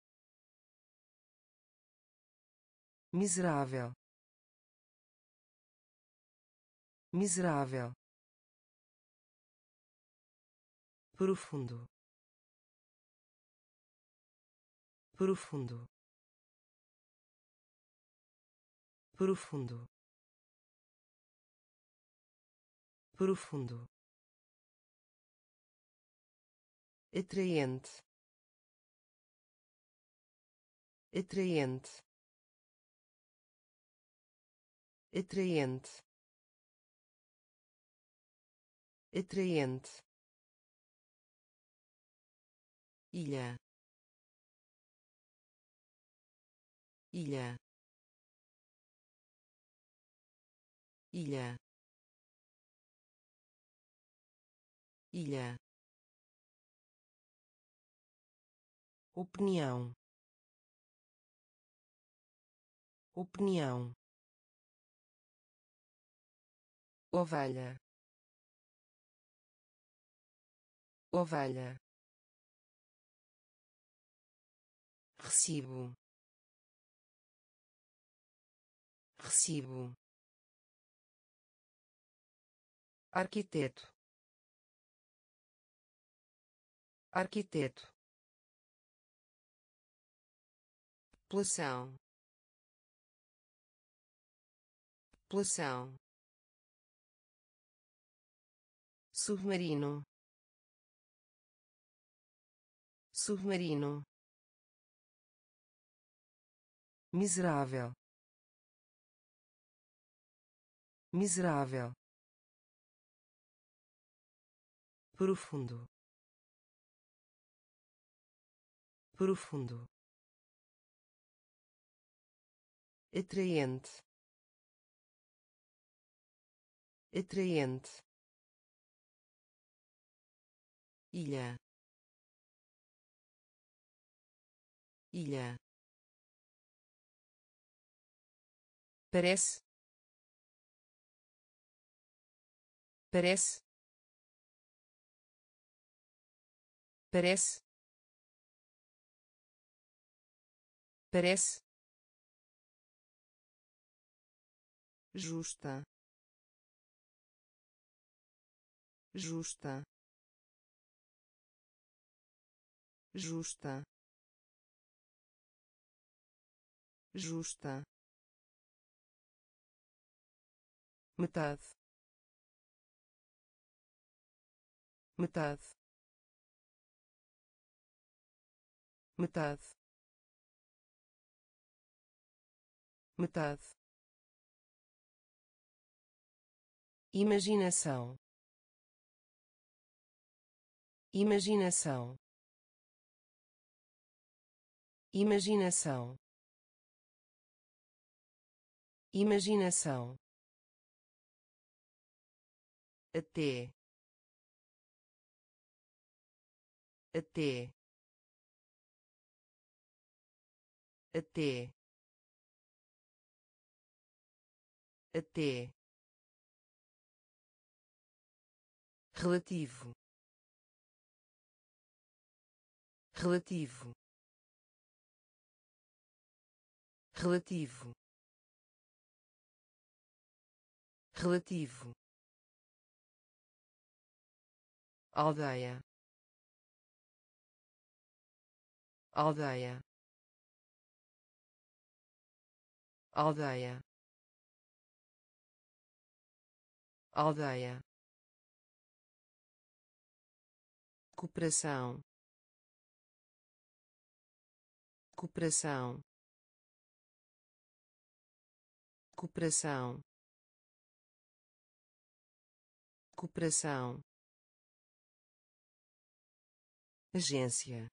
miserável, miserável, profundo, profundo, profundo, profundo, atraente, atraente, atraente, atraente, ilha, ilha, ilha, ilha, opinião, opinião, ovelha, ovelha, recibo, recibo, arquiteto, arquiteto, população, população, submarino, submarino, miserável, miserável, profundo, profundo, atraente, atraente, ilha, ilha, Pérez. Pérez. Pérez. Pérez. Justa. Justa. Justa. Justa. Metade. Metade. Metade. Metade. Imaginação. Imaginação. Imaginação. Imaginação. Até. Até. Até. Até. Relativo. Relativo. Relativo. Relativo. Aldeia. Aldeia. Aldeia. Aldeia. Cooperação. Cooperação. Cooperação. Cooperação. Agência.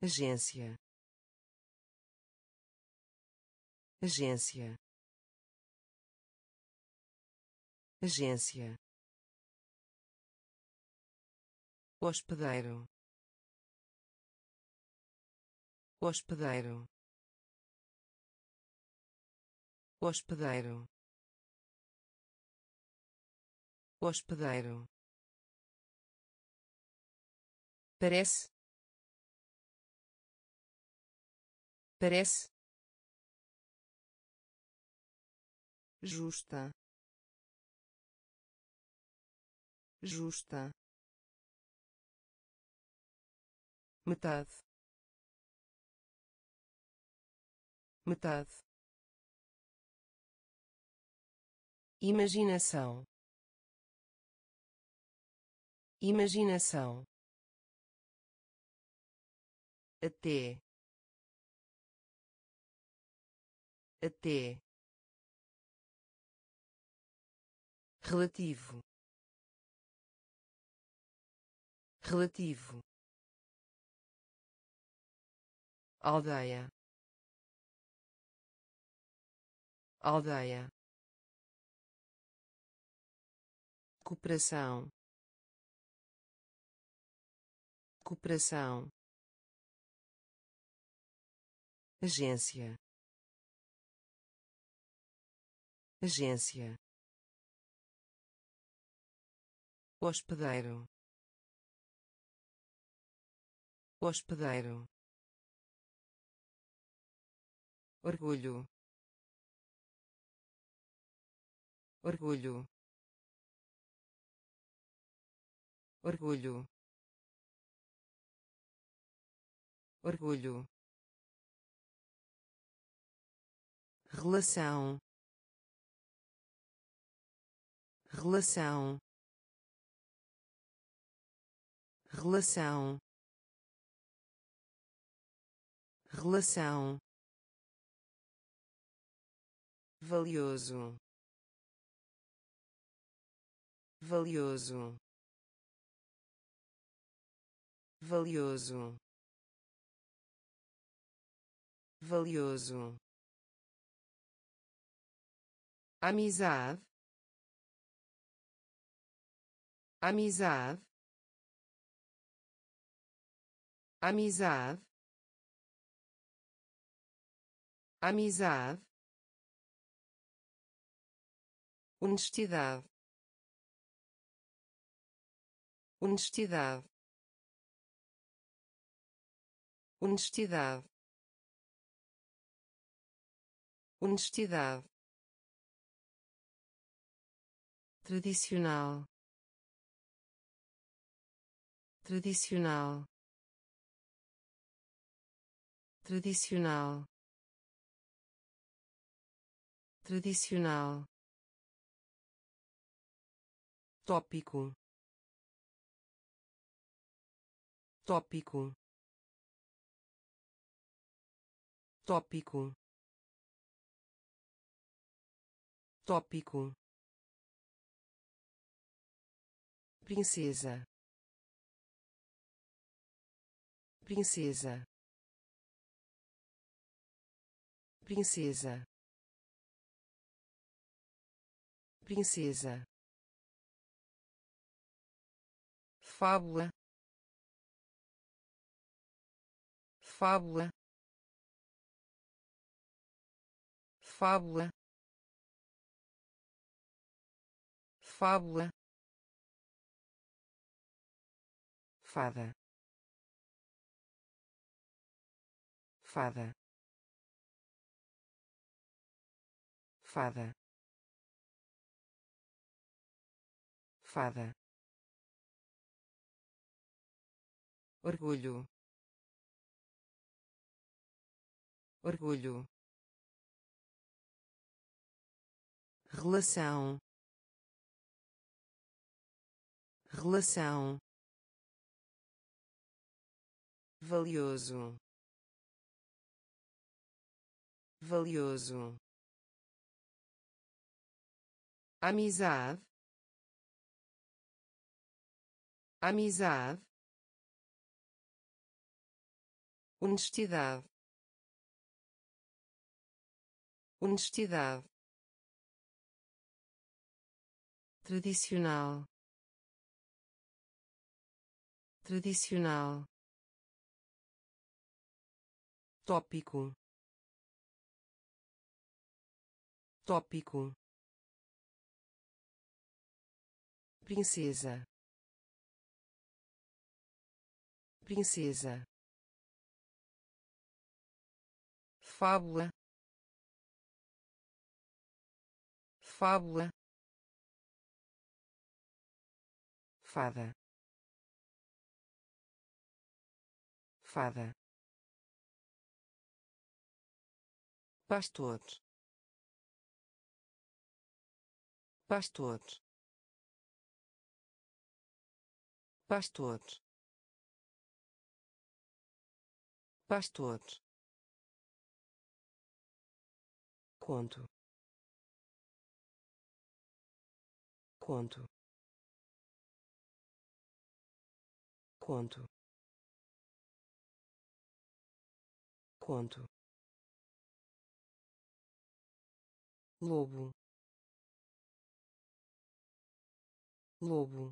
Agência. Agência. Agência. Hospedeiro. Hospedeiro. Hospedeiro. Hospedeiro. Parece. Parece. Justa. Justa. Metade. Metade. Imaginação. Imaginação. Até. Até. Relativo. Relativo. Aldeia. Aldeia. Cooperação. Cooperação. Agência. Agência. Hospedeiro. Hospedeiro. Orgulho. Orgulho. Orgulho. Orgulho. Relação. Relação. Relação. Relação. Valioso. Valioso. Valioso. Valioso. Amizade. Amizade. Amizade. amizade, honestidade, honestidade, honestidade, honestidade, tradicional, tradicional, tradicional, tradicional, tópico, tópico, tópico, tópico, princesa, princesa, princesa, princesa, fábula, fábula, fábula, fábula, fada, fada, fada, fada, orgulho, orgulho, relação, relação, valioso, valioso, amizade, amizade, honestidade, honestidade, tradicional, tradicional, tópico, tópico, princesa, princesa, fábula, fábula, fada, fada, pastor, pastor, pastor, pastor, conto, conto, conto, conto, lobo, lobo,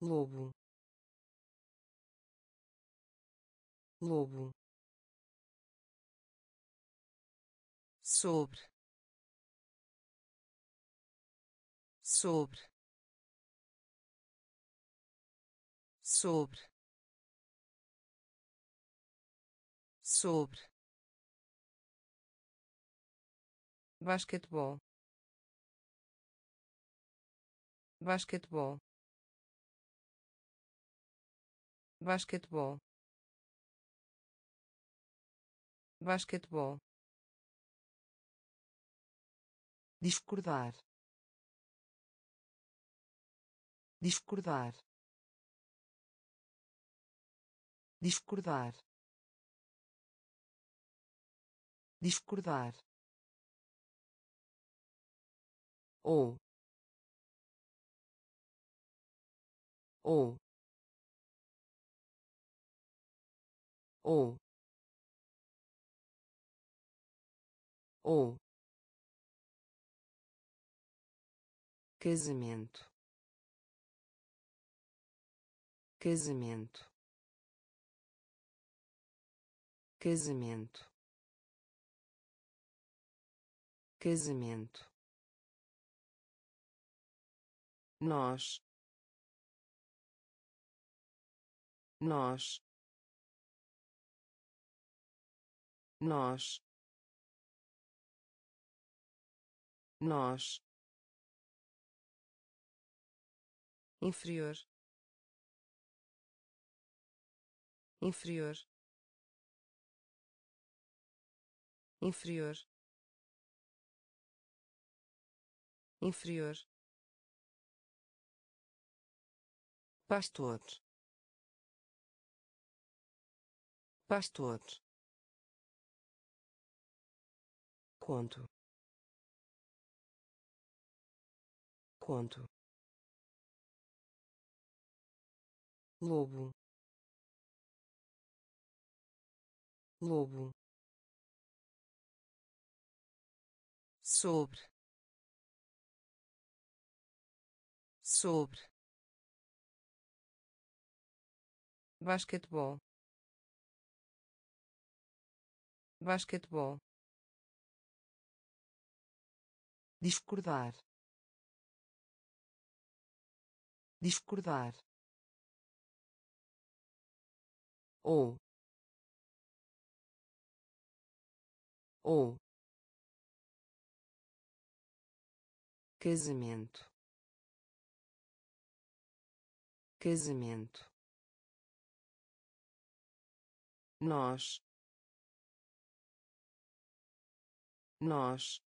lobo, lobo, sobre, sobre, sobre, sobre, basquetebol, basquetebol, basquetebol, basquetebol, discordar, discordar, discordar, discordar, ou, ou, ou, ou, casamento, casamento, casamento, casamento, nós, nós, nós, nós, inferior, inferior, inferior, inferior, pastor, pastor, conto, conto, lobo, lobo, sobre, sobre, basquetebol, basquetebol, discordar, discordar, ou, casamento, casamento, nós, nós,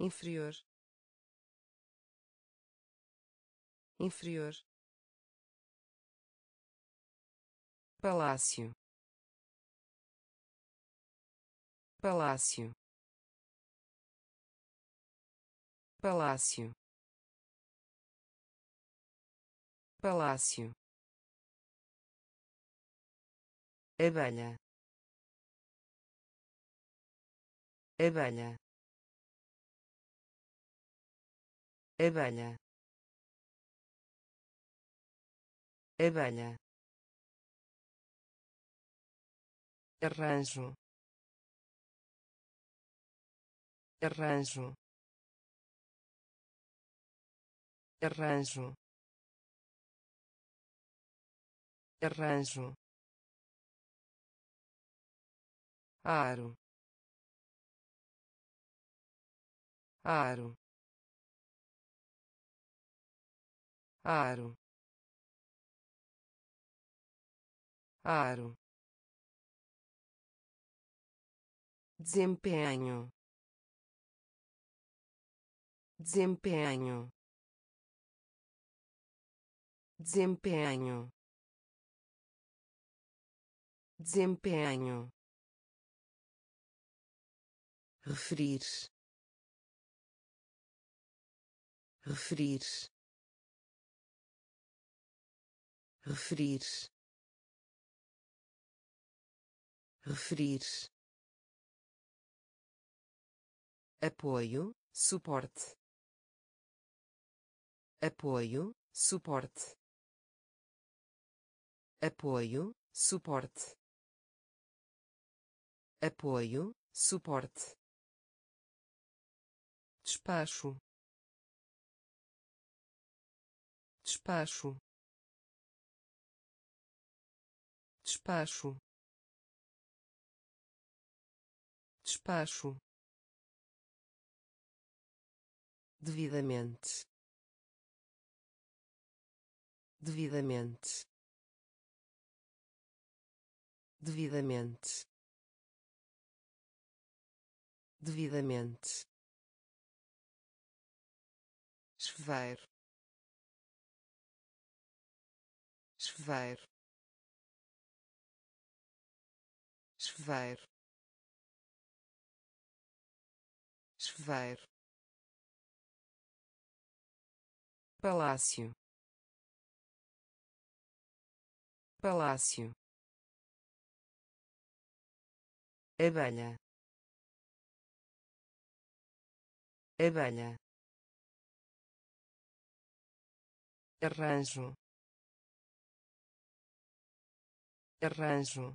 inferior, inferior, palácio, palácio, palácio, palácio, abelha, abelha, abelha, abelha, arranjo, arranjo, arranjo, arranjo, aro, aro, aro, aro, desempenho, desempenho, desempenho, desempenho, referir, referir, referir, referir, apoio, suporte, apoio, suporte, apoio, suporte, apoio, suporte, despacho, despacho, despacho, despacho, devidamente, devidamente, devidamente, devidamente, chuveiro, chuveiro, chuveiro, chuveiro, palácio, palácio, abelha, abelha, arranjo, arranjo,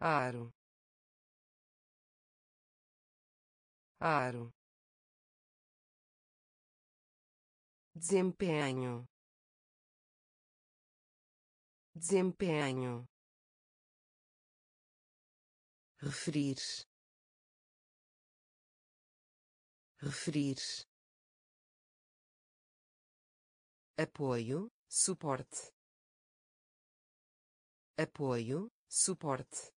aro, aro, desempenho, desempenho, referir-se, referir-se, apoio, suporte, apoio, suporte,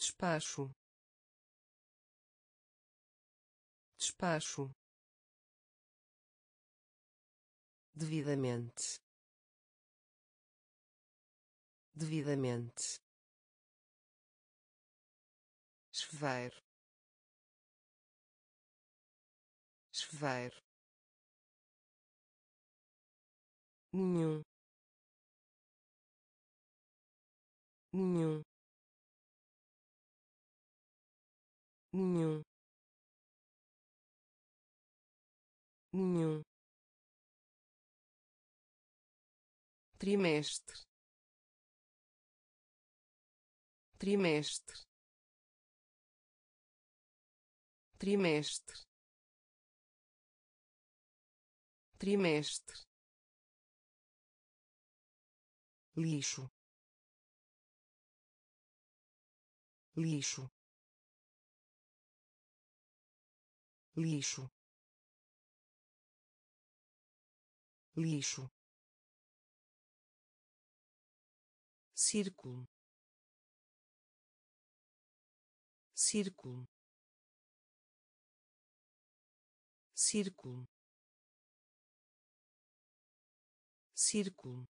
despacho, despacho, devidamente, devidamente, chuveiro, chuveiro, nenhum, nenhum, nenhum, nenhum, trimestre, trimestre, trimestre, trimestre, lixo, lixo, lixo, lixo, círculo, círculo, círculo, círculo,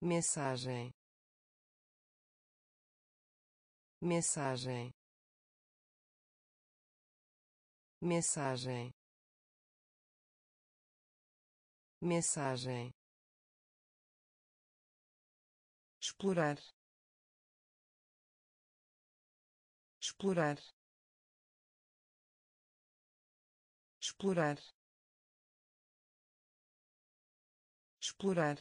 mensagem, mensagem, mensagem, mensagem, explorar, explorar, explorar, explorar,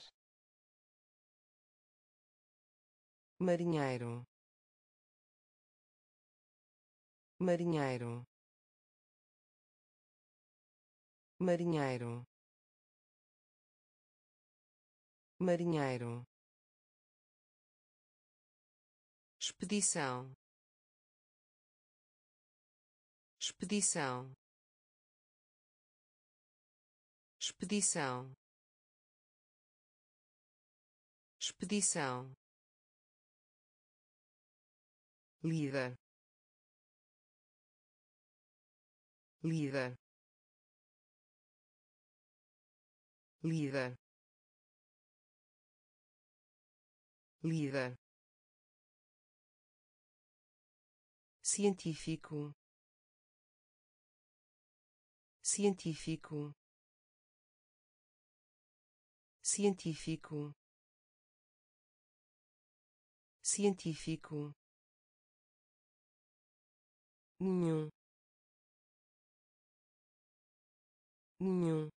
marinheiro, marinheiro, marinheiro, marinheiro, expedição, expedição, expedição, expedição, líder, líder, líder, líder, científico, científico, científico, científico, nenhum, nenhum,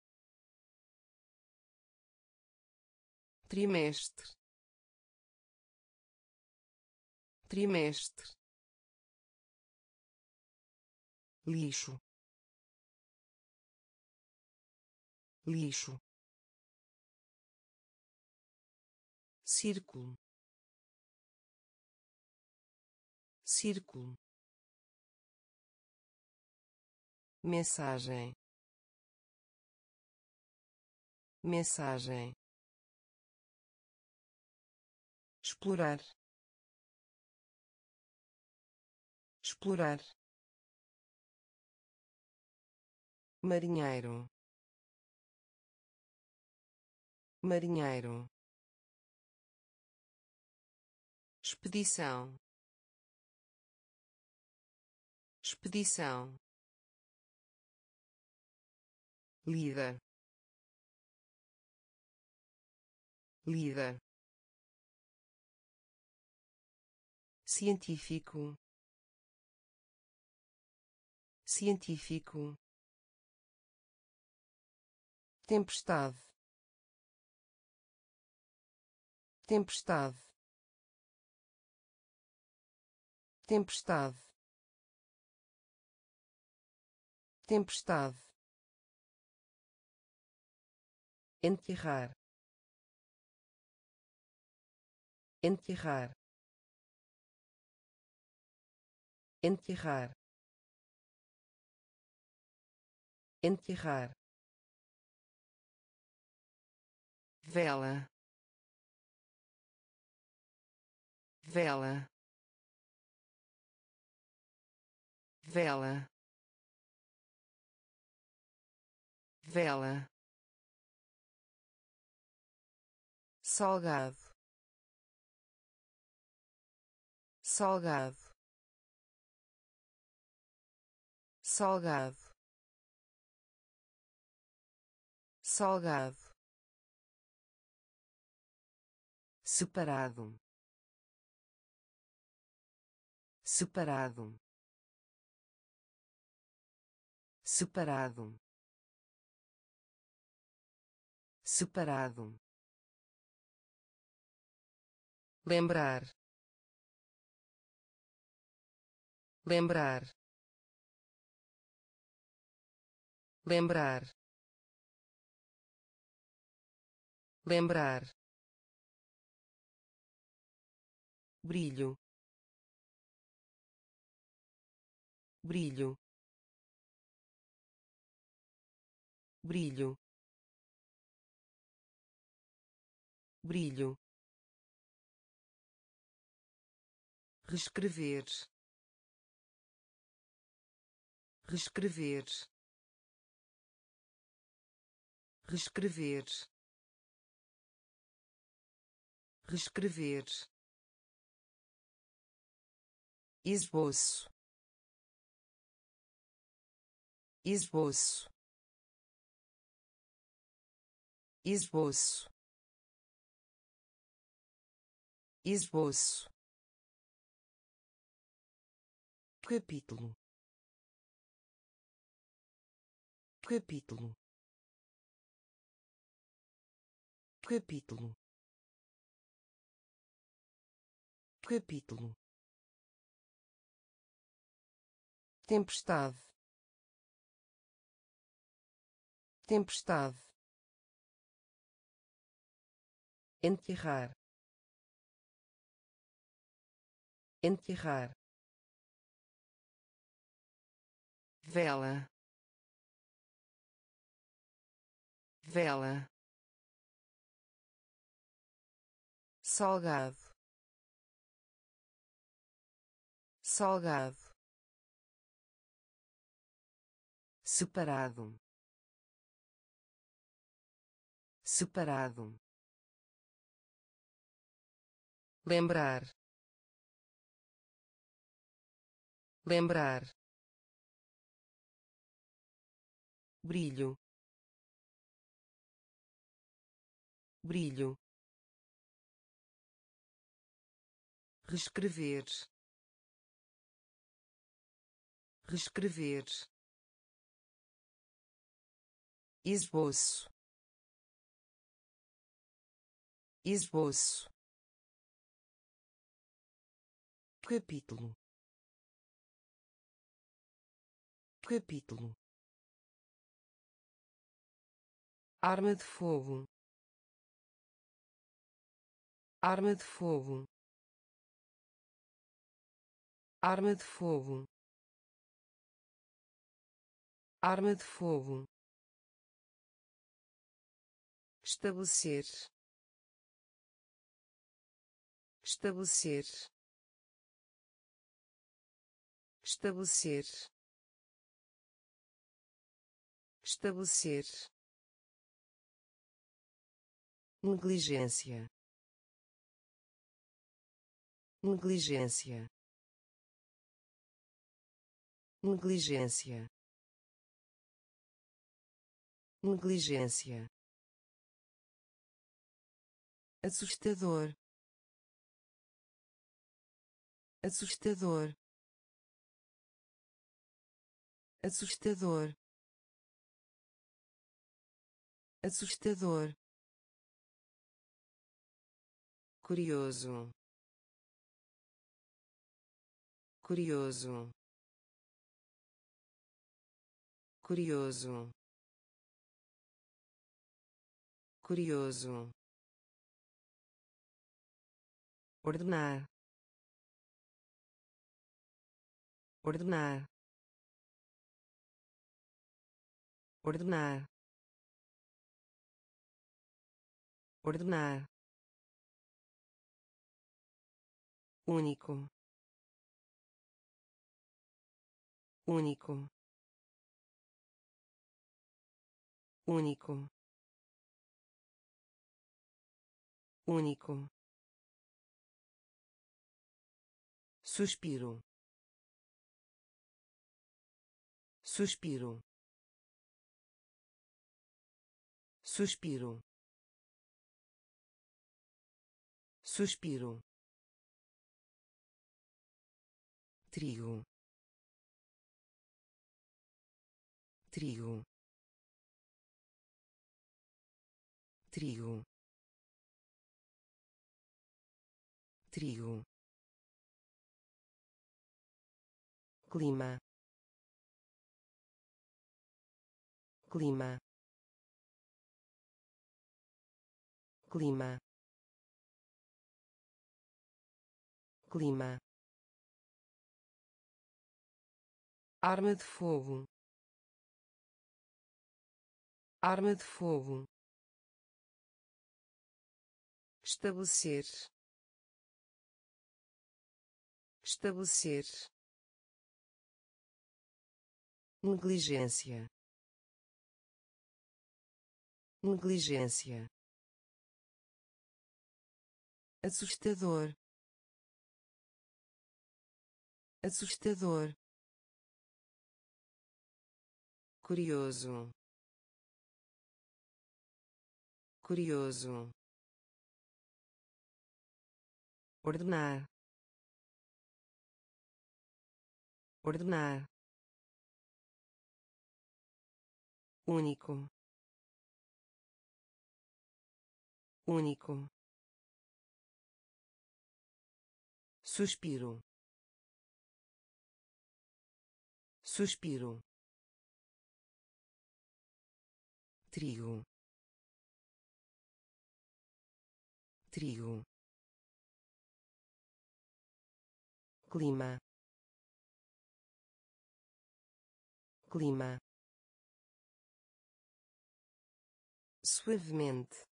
trimestre, trimestre, lixo, lixo, círculo, círculo, mensagem, mensagem, explorar, explorar, marinheiro, marinheiro, expedição, expedição, líder, líder, científico, científico, tempestade, tempestade, tempestade, tempestade, enterrar, enterrar, enterrar, enterrar, vela, vela, vela, vela, salgado, salgado, salgado, salgado, separado, separado, separado, separado, lembrar, lembrar, lembrar, lembrar, brilho, brilho, brilho, brilho, reescrever, reescrever, reescrever, reescrever, esboço, esboço, esboço, esboço, capítulo, capítulo, capítulo, capítulo, tempestade, tempestade, enterrar, enterrar, vela, vela, salgado, salgado, separado, separado, lembrar, lembrar, brilho, brilho, reescrever, reescrever, esboço, esboço, capítulo, capítulo, arma de fogo, arma de fogo, arma de fogo, arma de fogo, estabelecer, estabelecer, estabelecer, estabelecer, negligência, negligência, negligência, negligência, assustador, assustador, assustador, assustador, curioso, curioso, curioso, curioso, ordenar, ordenar, ordenar, ordenar, único, único, único, único, suspiro, suspiro, suspiro, suspiro, trigo, trigo, trigo, trigo, clima, clima, clima, clima, arma de fogo, arma de fogo, estabelecer, estabelecer, negligência, negligência, assustador, assustador, curioso, curioso, ordenar, ordenar, único, único, suspiro, suspiro, trigo, trigo, clima, clima, suavemente,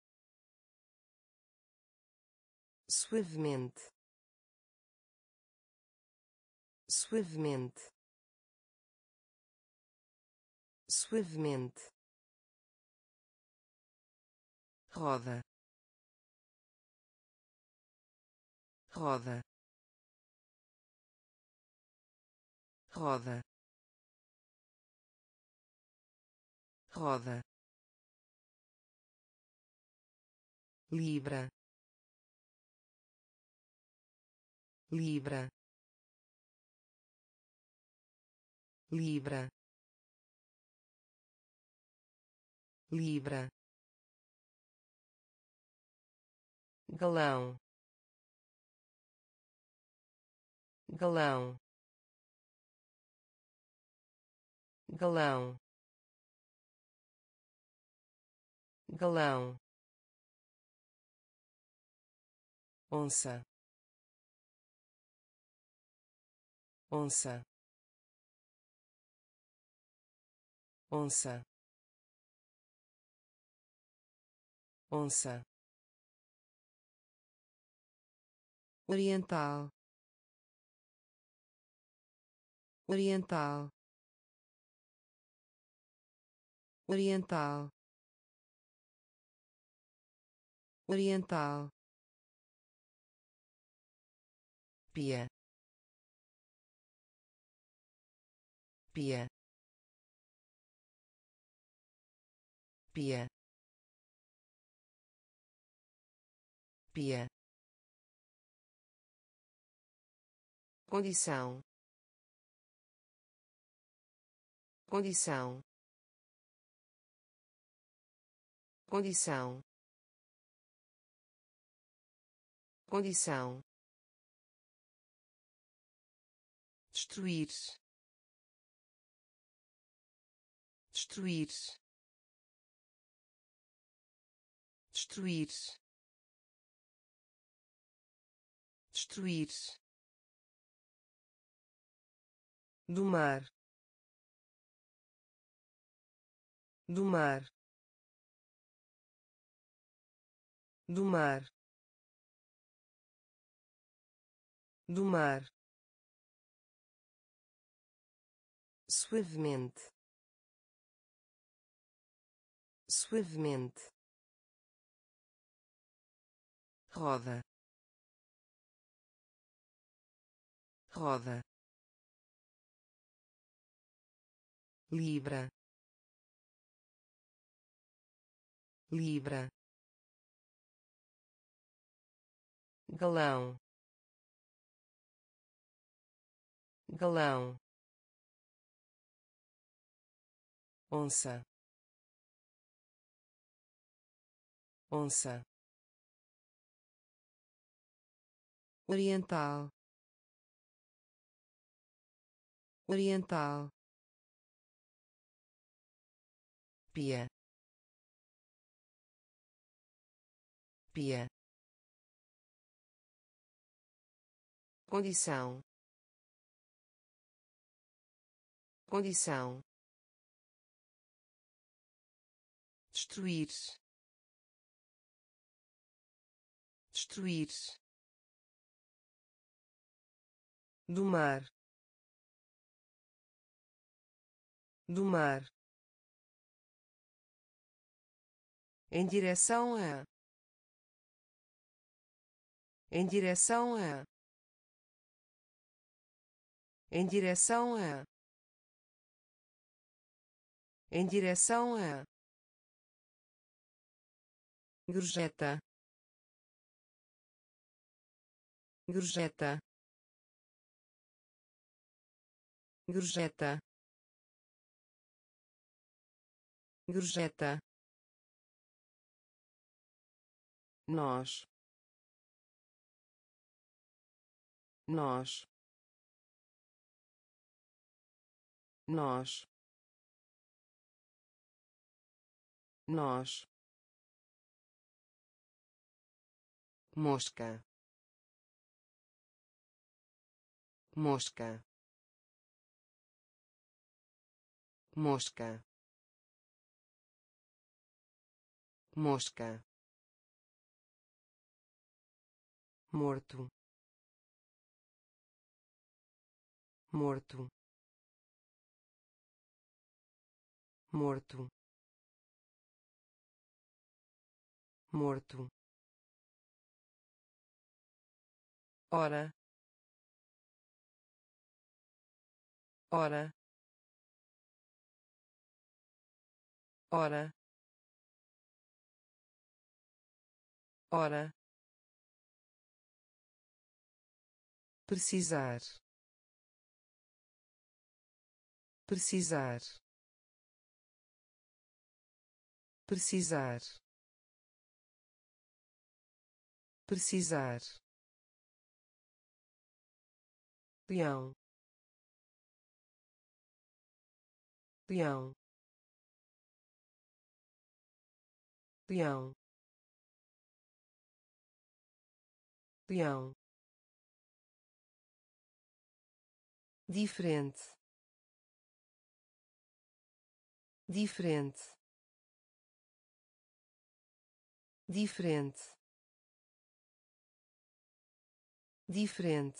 suavemente, suavemente, suavemente, roda, roda, roda, roda, libra, libra, libra, libra, galão, galão, galão, galão, onça, onça, onça, onça, oriental, oriental, oriental, oriental, pia, pia, pia, pia, condição, condição, condição, condição, destruir, destruir, destruir, destruir, do mar, do mar, do mar, do mar, suavemente, suavemente, roda, roda, libra, libra, galão, galão, onça, onça, oriental, oriental, pia, pia, condição, condição, destruir, destruir, do mar, do mar, em direção a, em direção a, em direção a, em direção a, gorjeta, gorjeta, gorjeta, gorjeta, nós, nós, nós, nós, mosca, mosca, mosca, mosca, morto, morto, morto, morto, ora, ora, ora, ora, precisar, precisar, precisar, precisar, leão, leão, leão, leão, diferente, diferente, diferente, diferente,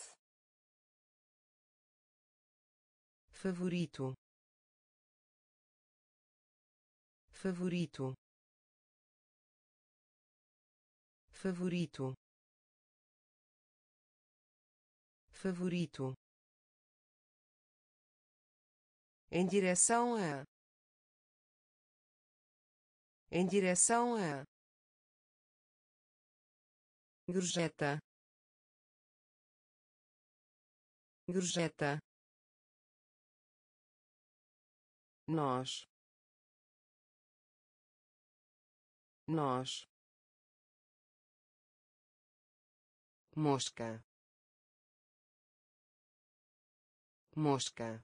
favorito, favorito, favorito, favorito, em direção a, em direção a, gorjeta, gorjeta, nós, Nós. Mosca. Mosca.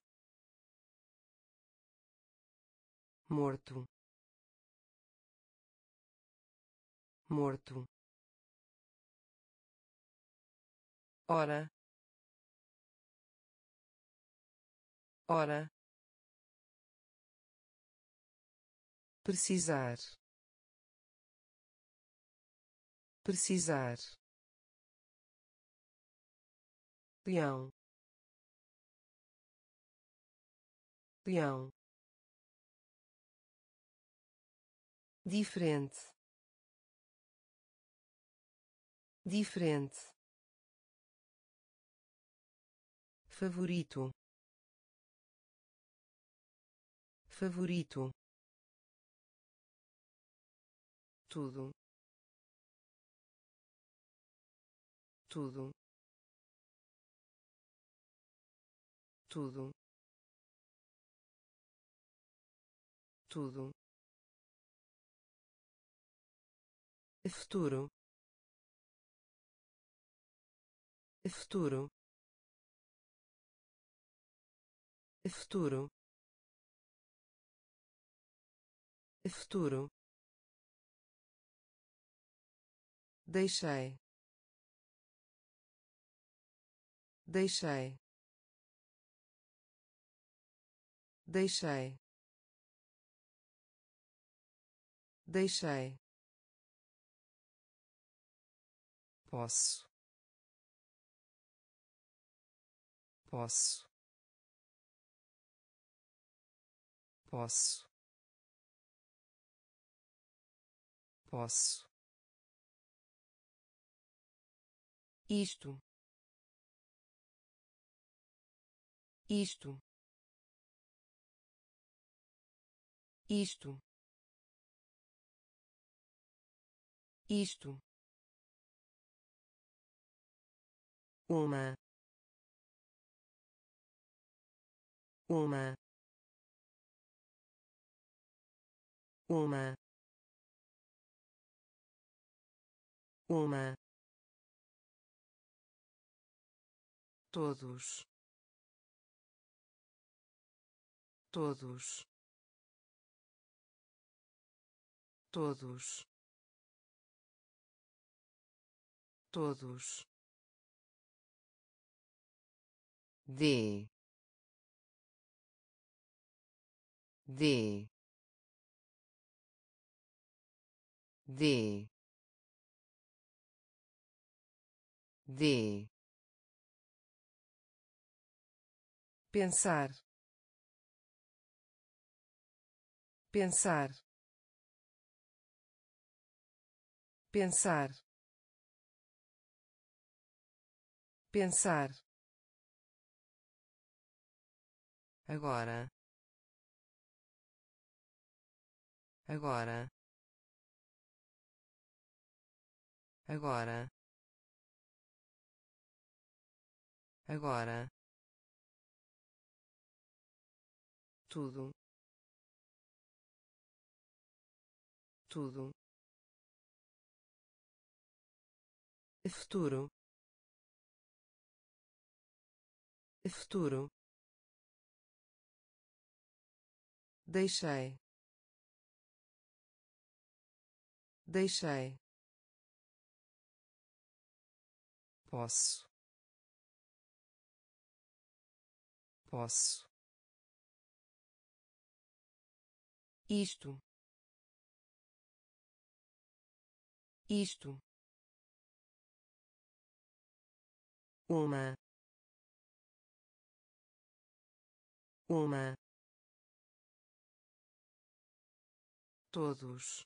Morto. Morto. Hora. Hora. Precisar. Precisar. Leão. Leão. Diferente. Diferente. Favorito. Favorito. Tudo. Tudo. Tudo. Tudo. Futuro. Futuro. Futuro. Futuro. Deixei. Deixei. Deixei. Deixei. Posso. Posso. Posso. Posso. Isto. Isto. Isto. Isto. Uma. Uma. Uma. Uma. Todos. Todos. Todos. Todos. De. De. De. De. Pensar. Pensar. Pensar. Pensar. Agora. Agora. Agora. Agora. Tudo. Tudo. Futuro. Futuro. Deixei. Deixei. Posso. Posso. Isto. Isto. Uma. Uma. Todos.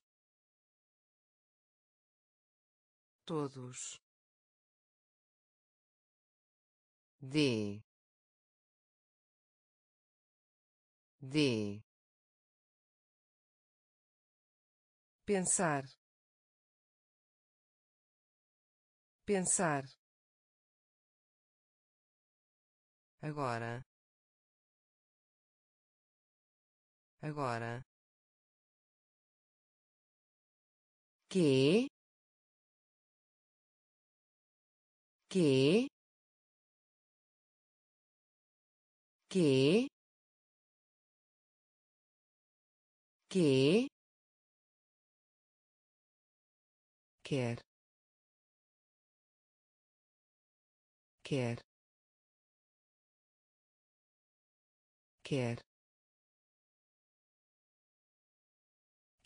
Todos. De. De. Pensar. Pensar. Agora. Agora. que quer, quer, quer,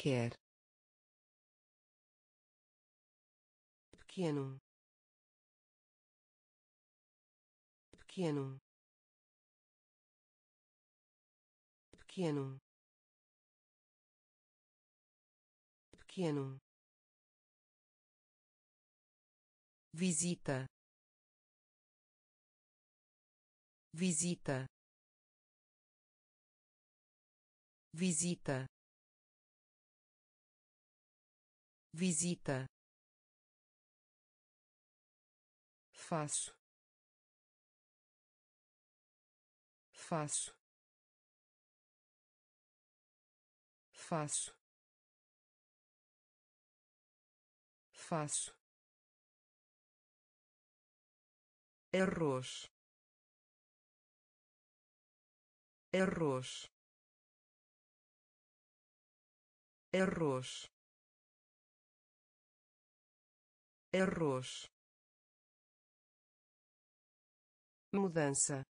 quer, pequeno, pequeno, pequeno, pequeno. Visita, visita, visita, visita, faço, faço, faço, faço. Arroz, arroz, arroz, arroz, mudança,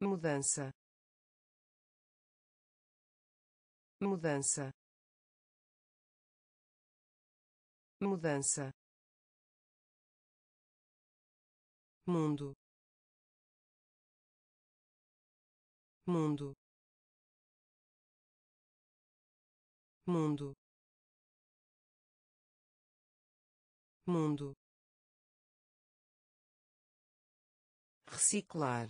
mudança, mudança, mudança. Mundo, mundo, mundo, mundo, reciclar,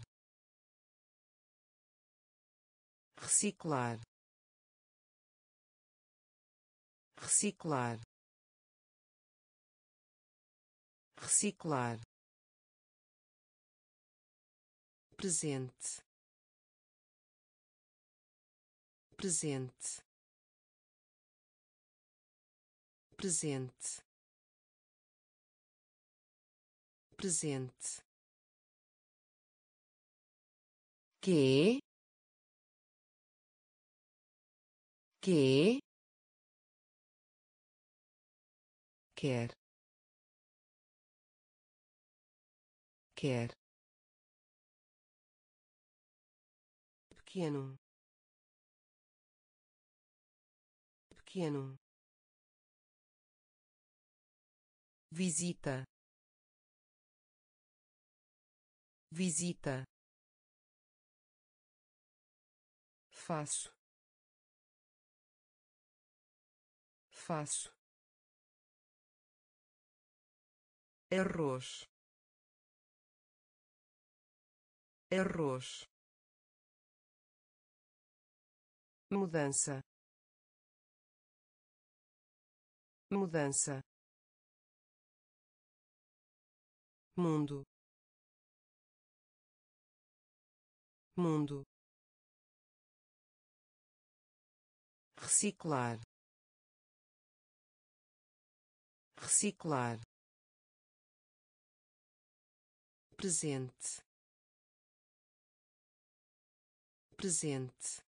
reciclar, reciclar, reciclar. Presente, presente, presente, presente, que quer, quer, pequeno, pequeno, visita, visita, faço, faço, arroz, arroz, mudança, mudança, mundo, mundo, reciclar, reciclar, presente, presente,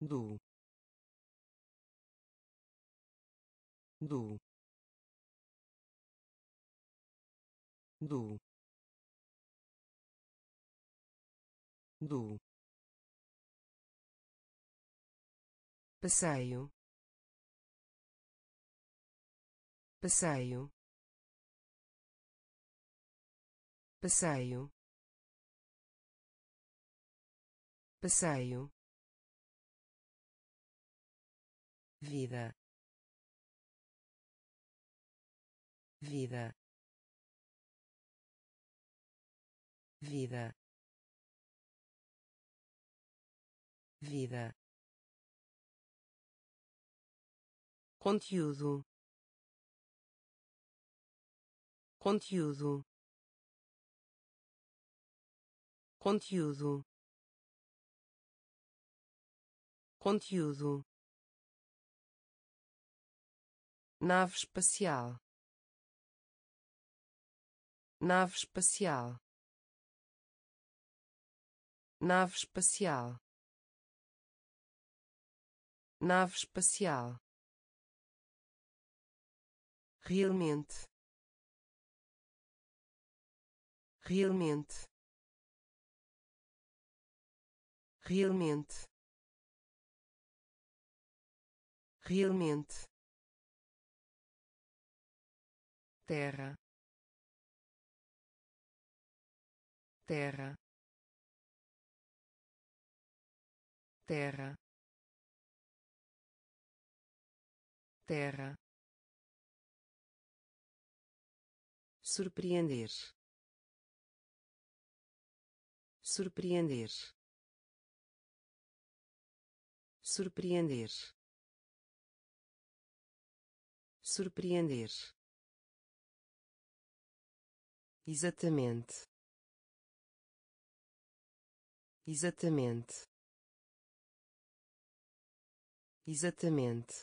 do, do, do, do, passeio, passeio, passeio, passeio, vida, vida, vida, vida, conteúdo, conteúdo, conteúdo, conteúdo, nave espacial, nave espacial, nave espacial, nave espacial, realmente, realmente, realmente, realmente, terra, terra, terra, terra, surpreender, surpreender, surpreender, surpreender, exatamente, exatamente, exatamente,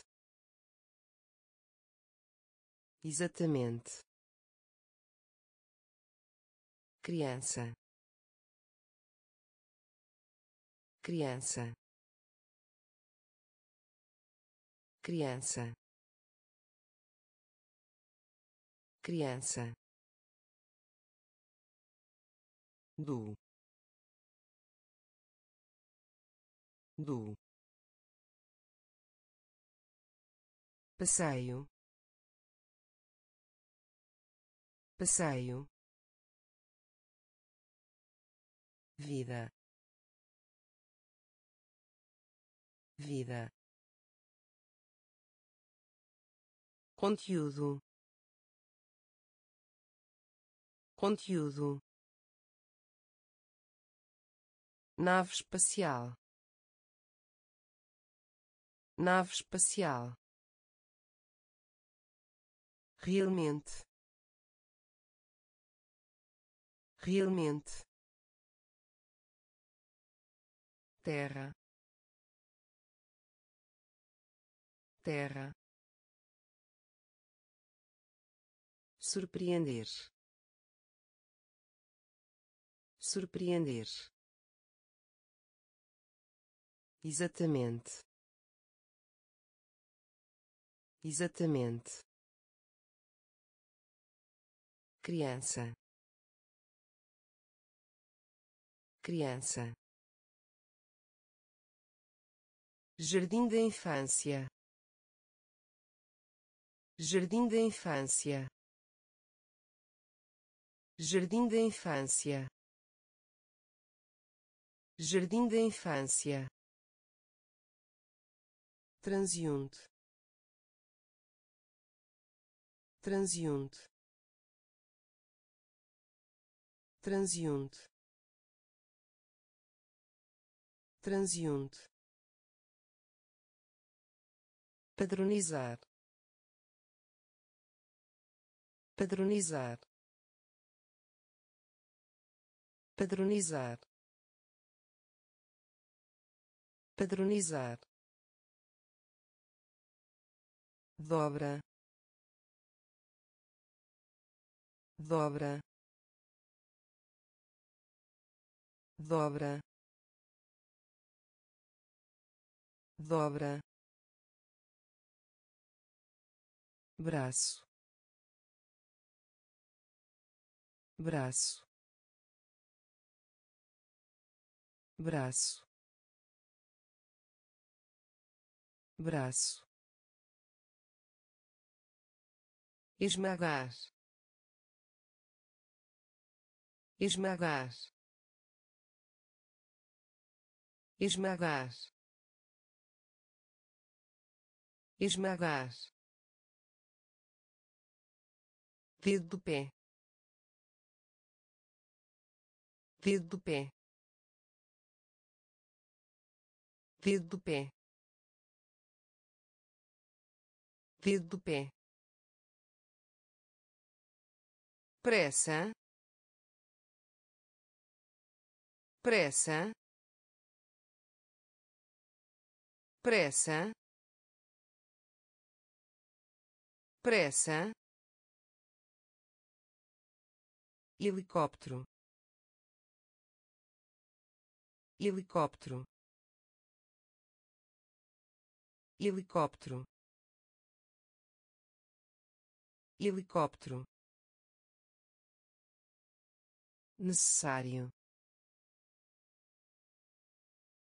exatamente, criança, criança, criança, criança, do, do, passeio, passeio, vida, vida, conteúdo, conteúdo, nave espacial, nave espacial, realmente, realmente, terra, terra, surpreender, surpreender, exatamente, exatamente, criança, criança, jardim da infância, jardim da infância, jardim da infância, jardim da infância, transiunte, transiunte, transiunte, transiunte, padronizar, padronizar, padronizar, padronizar, dobra, dobra, dobra, dobra, braço, braço, braço, braço, esmagar, esmagar, esmagar, esmagar, dedo do pé, dedo do pé, dedo do pé, dedo do pé, pressa, pressa, pressa, pressa, helicóptero, helicóptero, helicóptero, helicóptero, necessário,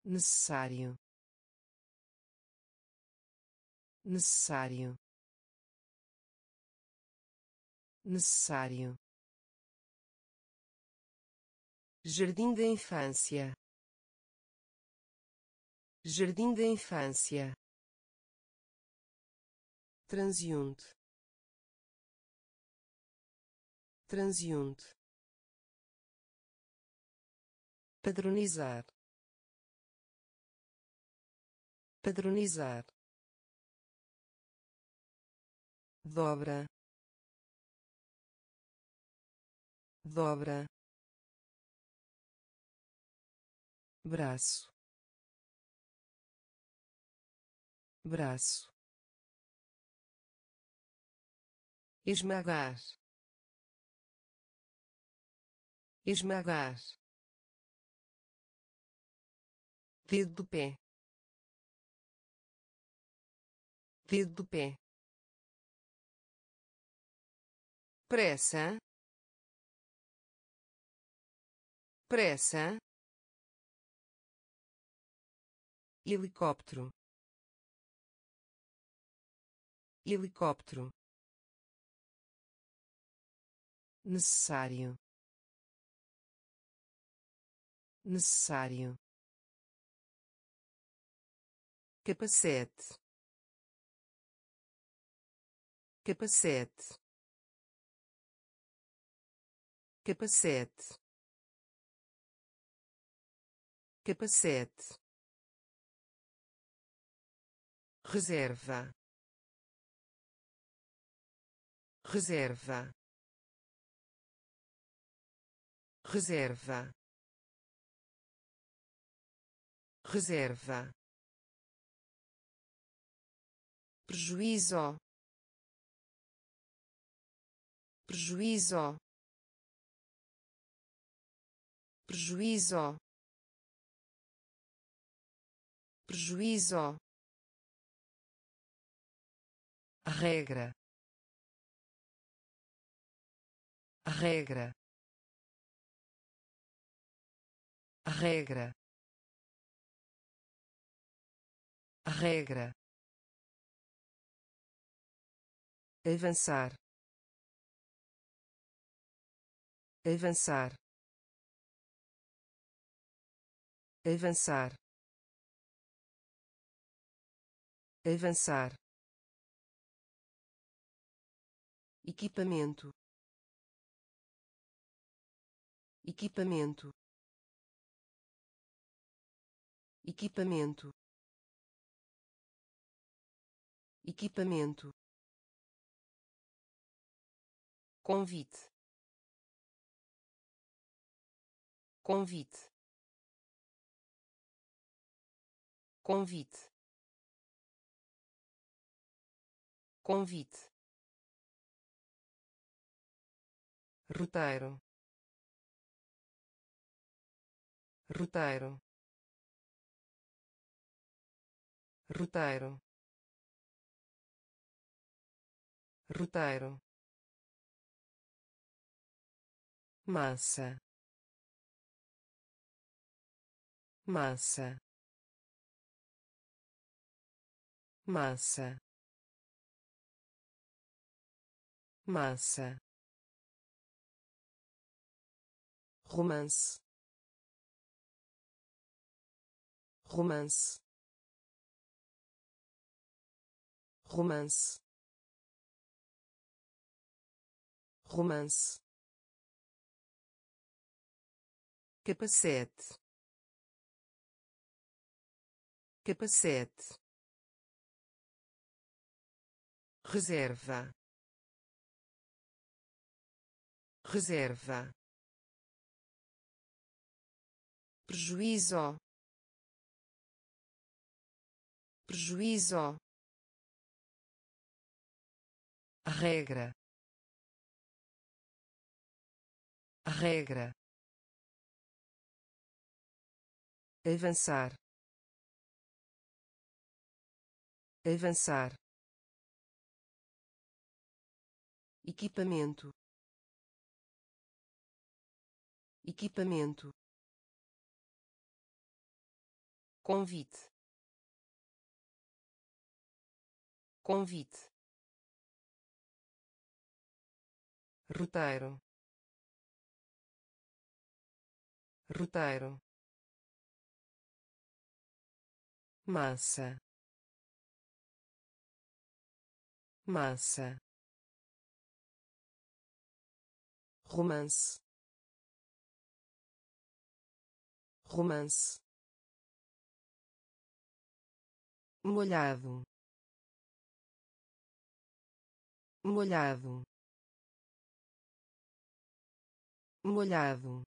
necessário, necessário, necessário, jardim da infância, jardim da infância, transeunte, transeunte, padronizar, padronizar, dobra, dobra, braço, braço, esmagar, esmagar, dedo do pé, dedo do pé, pressa, pressa, helicóptero, helicóptero, necessário, necessário, capacete, capacete, capacete, capacete, reserva, reserva, reserva, reserva, prejuízo, prejuízo, prejuízo, prejuízo, regra, regra, regra, regra, avançar, avançar, avançar, avançar, equipamento, equipamento, equipamento, equipamento, convite, convite, convite, convite, roteiro, roteiro, roteiro, roteiro, massa, massa, massa, massa, romance, romance, romance, romance, capacete, capacete, reserva, reserva, prejuízo, prejuízo, regra, regra, avançar, avançar, equipamento, equipamento, convite, convite, roteiro, roteiro, massa, massa, romance, romance, molhado, molhado, molhado,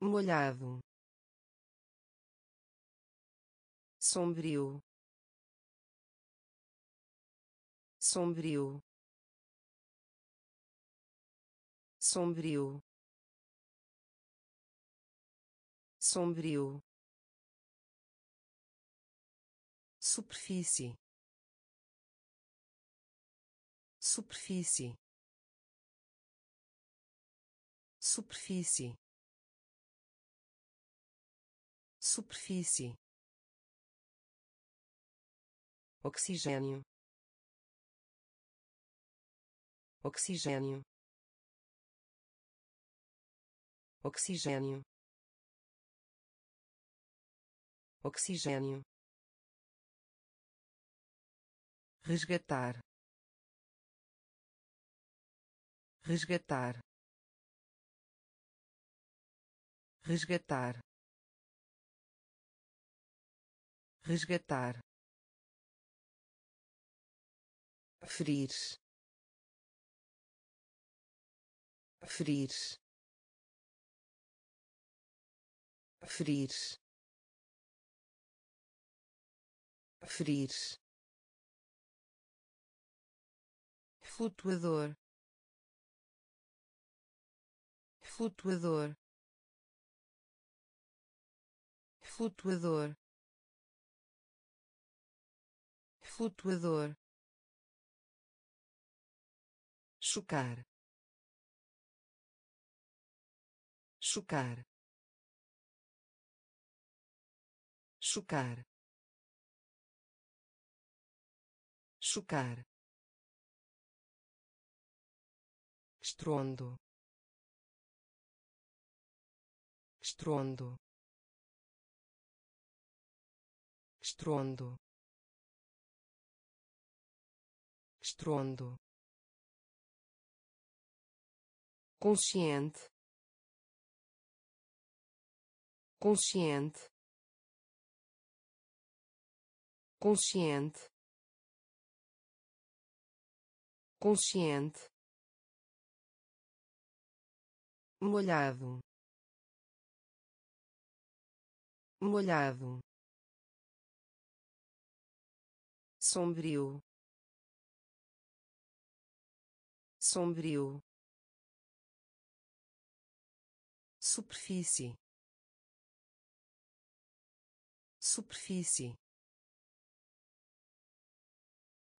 molhado, sombrio, sombrio, sombrio, sombrio, superfície, superfície, superfície, superfície, oxigênio, oxigênio, oxigênio, oxigênio, resgatar, resgatar, resgatar, resgatar, ferir, ferir, ferir, ferir, flutuador, flutuador, flutuador, flutuador, chocar, chocar, chocar, chocar, estrondo, estrondo, estrondo, estrondo, consciente, consciente, consciente, consciente, molhado, molhado, sombrio, sombrio, superfície, superfície,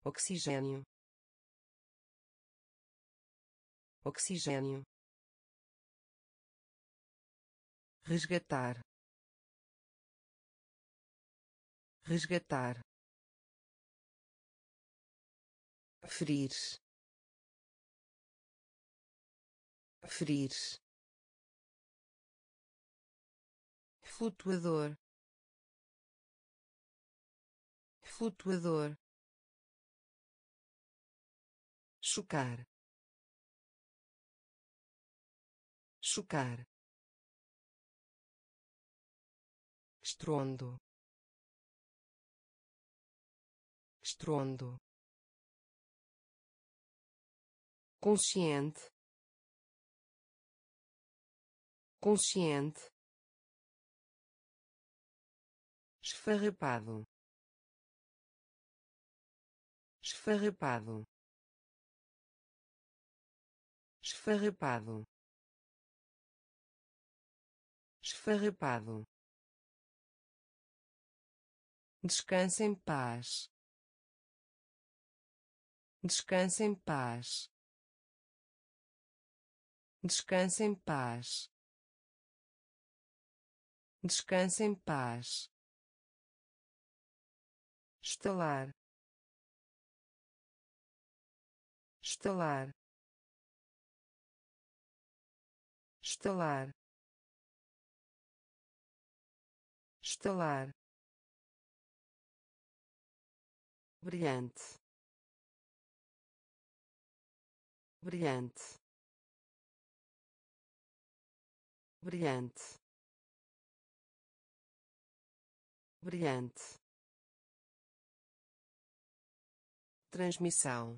oxigênio, oxigênio, resgatar, resgatar, ferir, ferir, flutuador, flutuador, chocar, chocar, estrondo, estrondo, consciente, consciente, esfarrapado, esfarrapado, esfarrapado, esfarrapado. Descansa em paz, descansa em paz, descansa em paz, descansa em paz. Estalar, estalar, estalar, estalar. Brilhante, brilhante, brilhante, brilhante. Transmissão,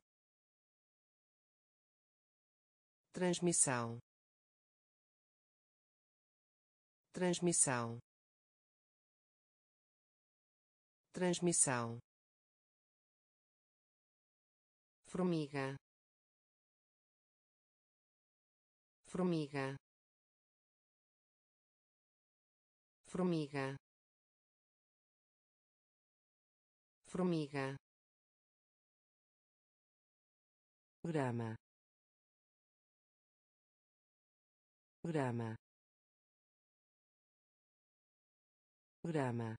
transmissão, transmissão, transmissão. Formiga, formiga, formiga, formiga. Grama, grama, grama,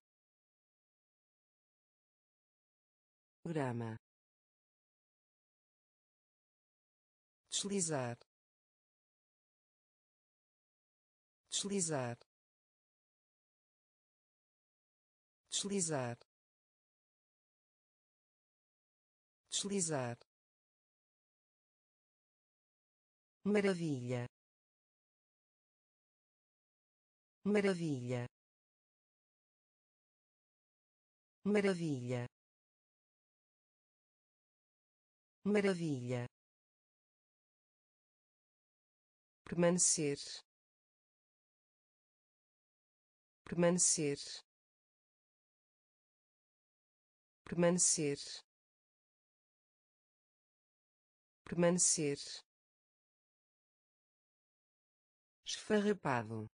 grama. Deslizar, deslizar, deslizar, deslizar. Maravilha, maravilha, maravilha, maravilha. Permanecer, permanecer, permanecer, permanecer. Esfarrapado,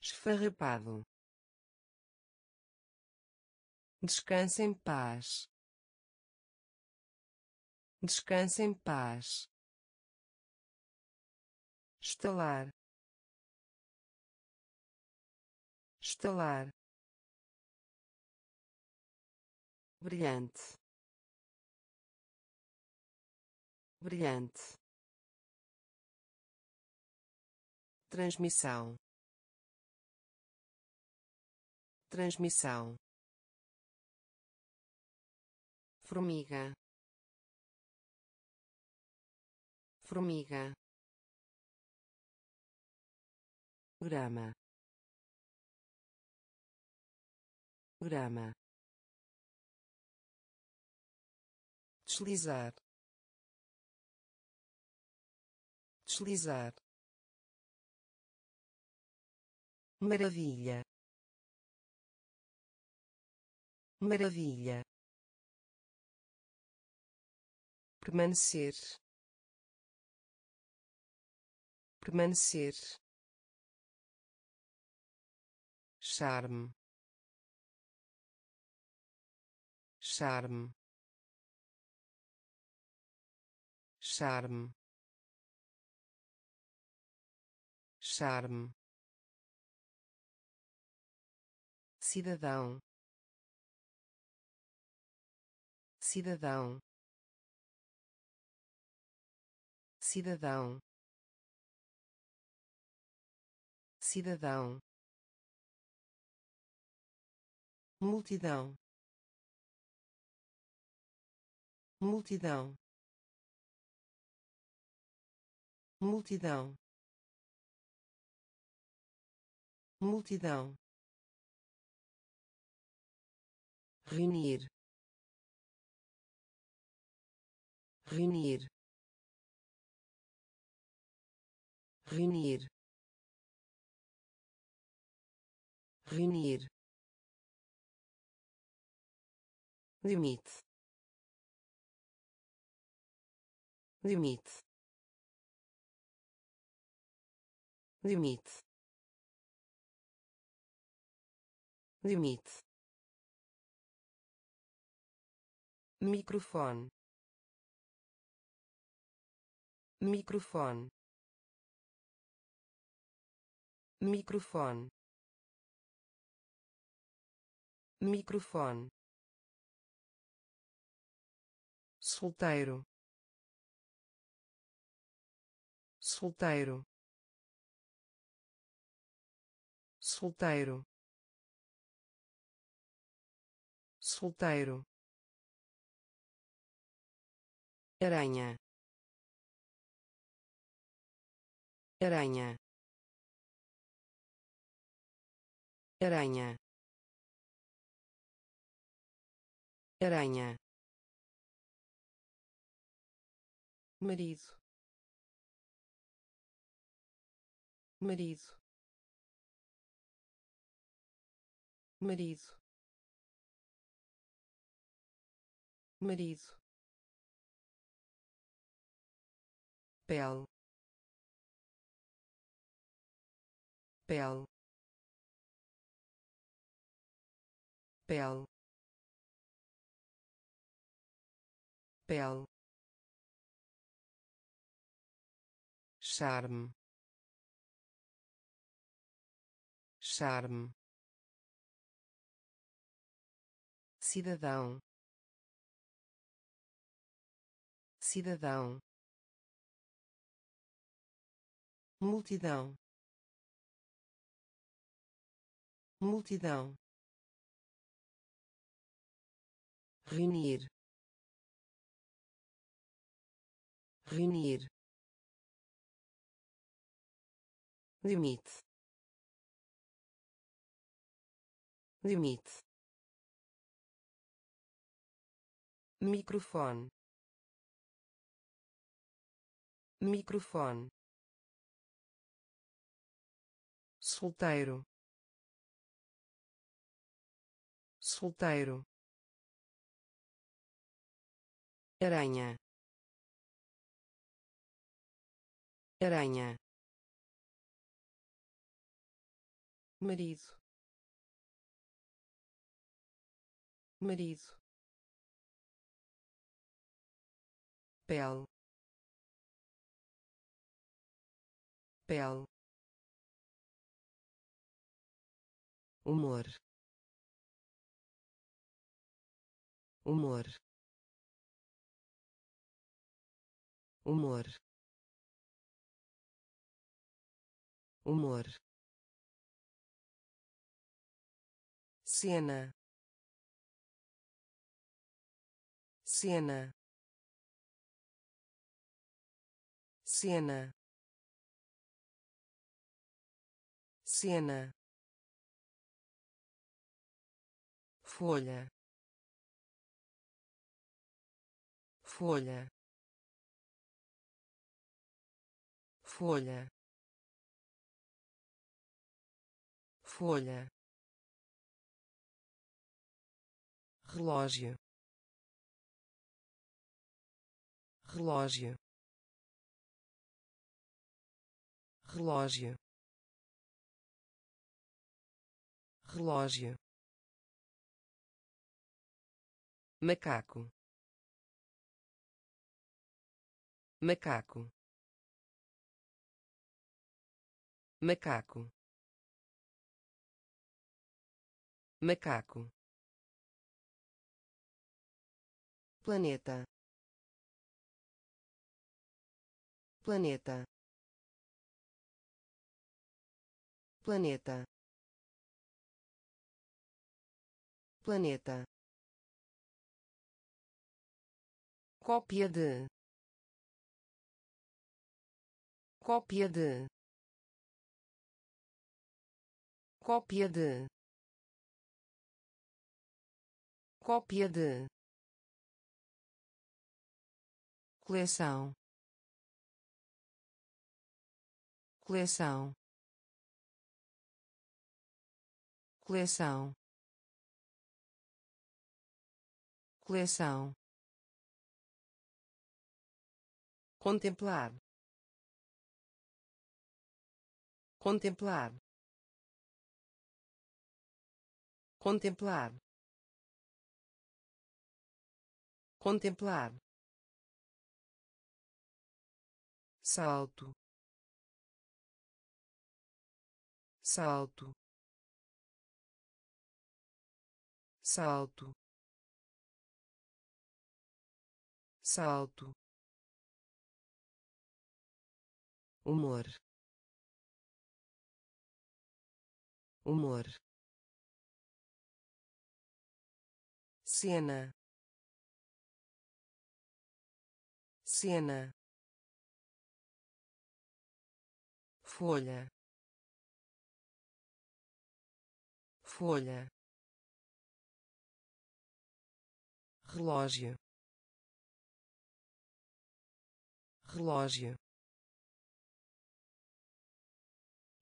esfarrapado. Descansa em paz, descansa em paz. Estalar, estalar. Brilhante, brilhante. Transmissão, transmissão. Formiga, formiga. Grama, grama. Deslizar, deslizar. Maravilha, maravilha. Permanecer, permanecer. Charme, charme, charme, charme. Cidadão, cidadão, cidadão, cidadão. Multidão, multidão, multidão, multidão. Reunir, reunir, reunir, Reunir. Limite. Limite. Limite. Limite. Microfone. Microfone. Microfone. Microfone. Solteiro. Solteiro. Solteiro. Solteiro. Aranha. Aranha. Aranha. Aranha. Marido. Marido. Marido. Marido. Pele. Pele. Pele. Pele. Charme. Charme. Cidadão. Cidadão. Multidão. Multidão. Reunir. Reunir. Limite. Limite. Microfone. Microfone. Solteiro. Solteiro. Aranha. Aranha. Marido. Marido. Pele. Pele. Humor. Humor. Humor. Humor. Cena. Cena. Cena. Cena. Folha. Folha. Folha. Folha. Relógio. Relógio. Relógio. Relógio. Macaco. Macaco. Macaco. Macaco. Planeta. Planeta. Planeta. Planeta. Cópia de. Cópia de. Cópia de. Cópia de. Coleção. Coleção. coleção, coleção, contemplar, contemplar, contemplar, contemplar, salto, salto, salto, salto, humor, humor, cena, cena, folha, folha, relógio, relógio,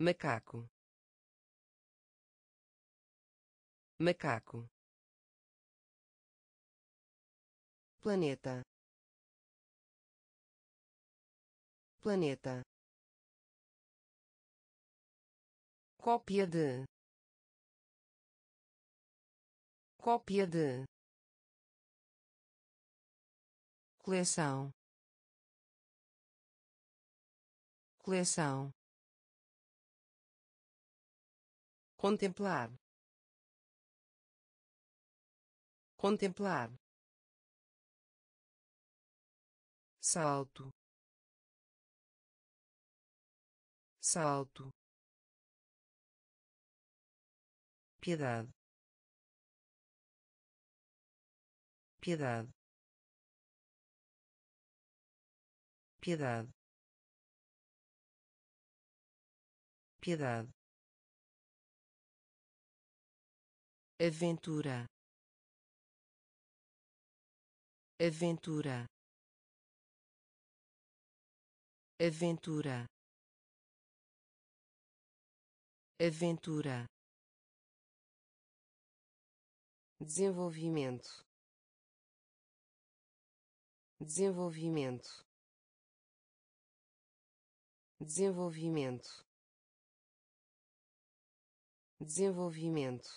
macaco, macaco, planeta, planeta, cópia de, cópia de, coleção, coleção, contemplar, contemplar, salto, salto, piedade, piedade, piedade, piedade, aventura, aventura, aventura, aventura, desenvolvimento, desenvolvimento, desenvolvimento, desenvolvimento,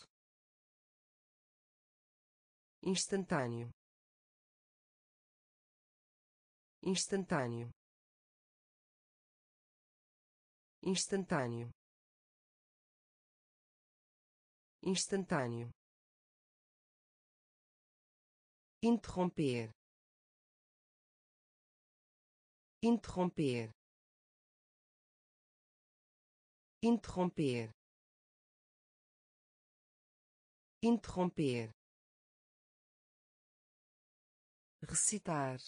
instantâneo, instantâneo, instantâneo, instantâneo, interromper, interromper, interromper, interromper, recitar,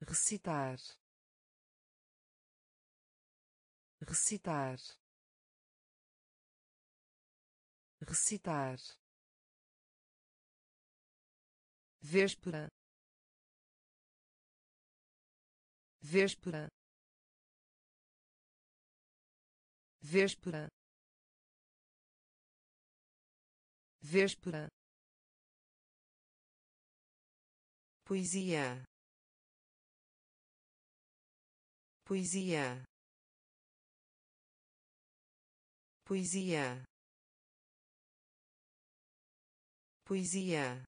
recitar, recitar, recitar, véspera, véspera, véspera, véspera, poesia, poesia, poesia, poesia,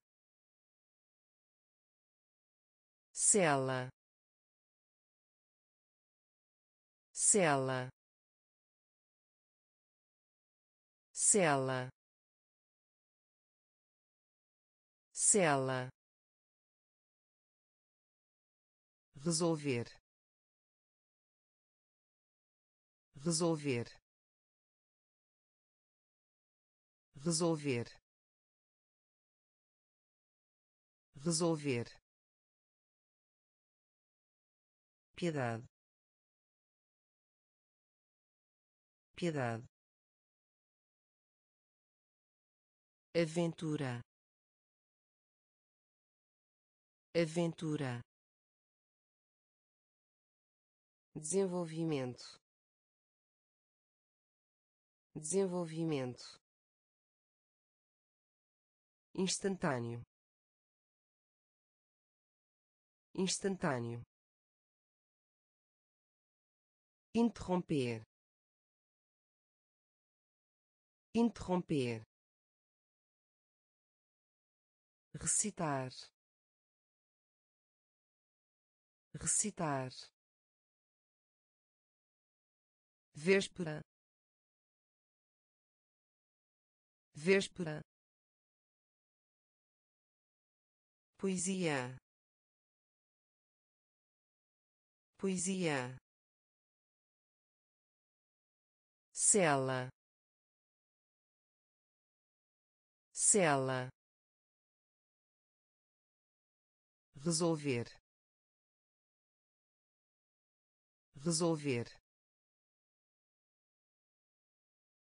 cela, cela, cela, cela, resolver, resolver, resolver, resolver, piedade, piedade, aventura, aventura, desenvolvimento, desenvolvimento, instantâneo, instantâneo, interromper, interromper, recitar, recitar, véspera, véspera, poesia, poesia, cela, cela, resolver, resolver,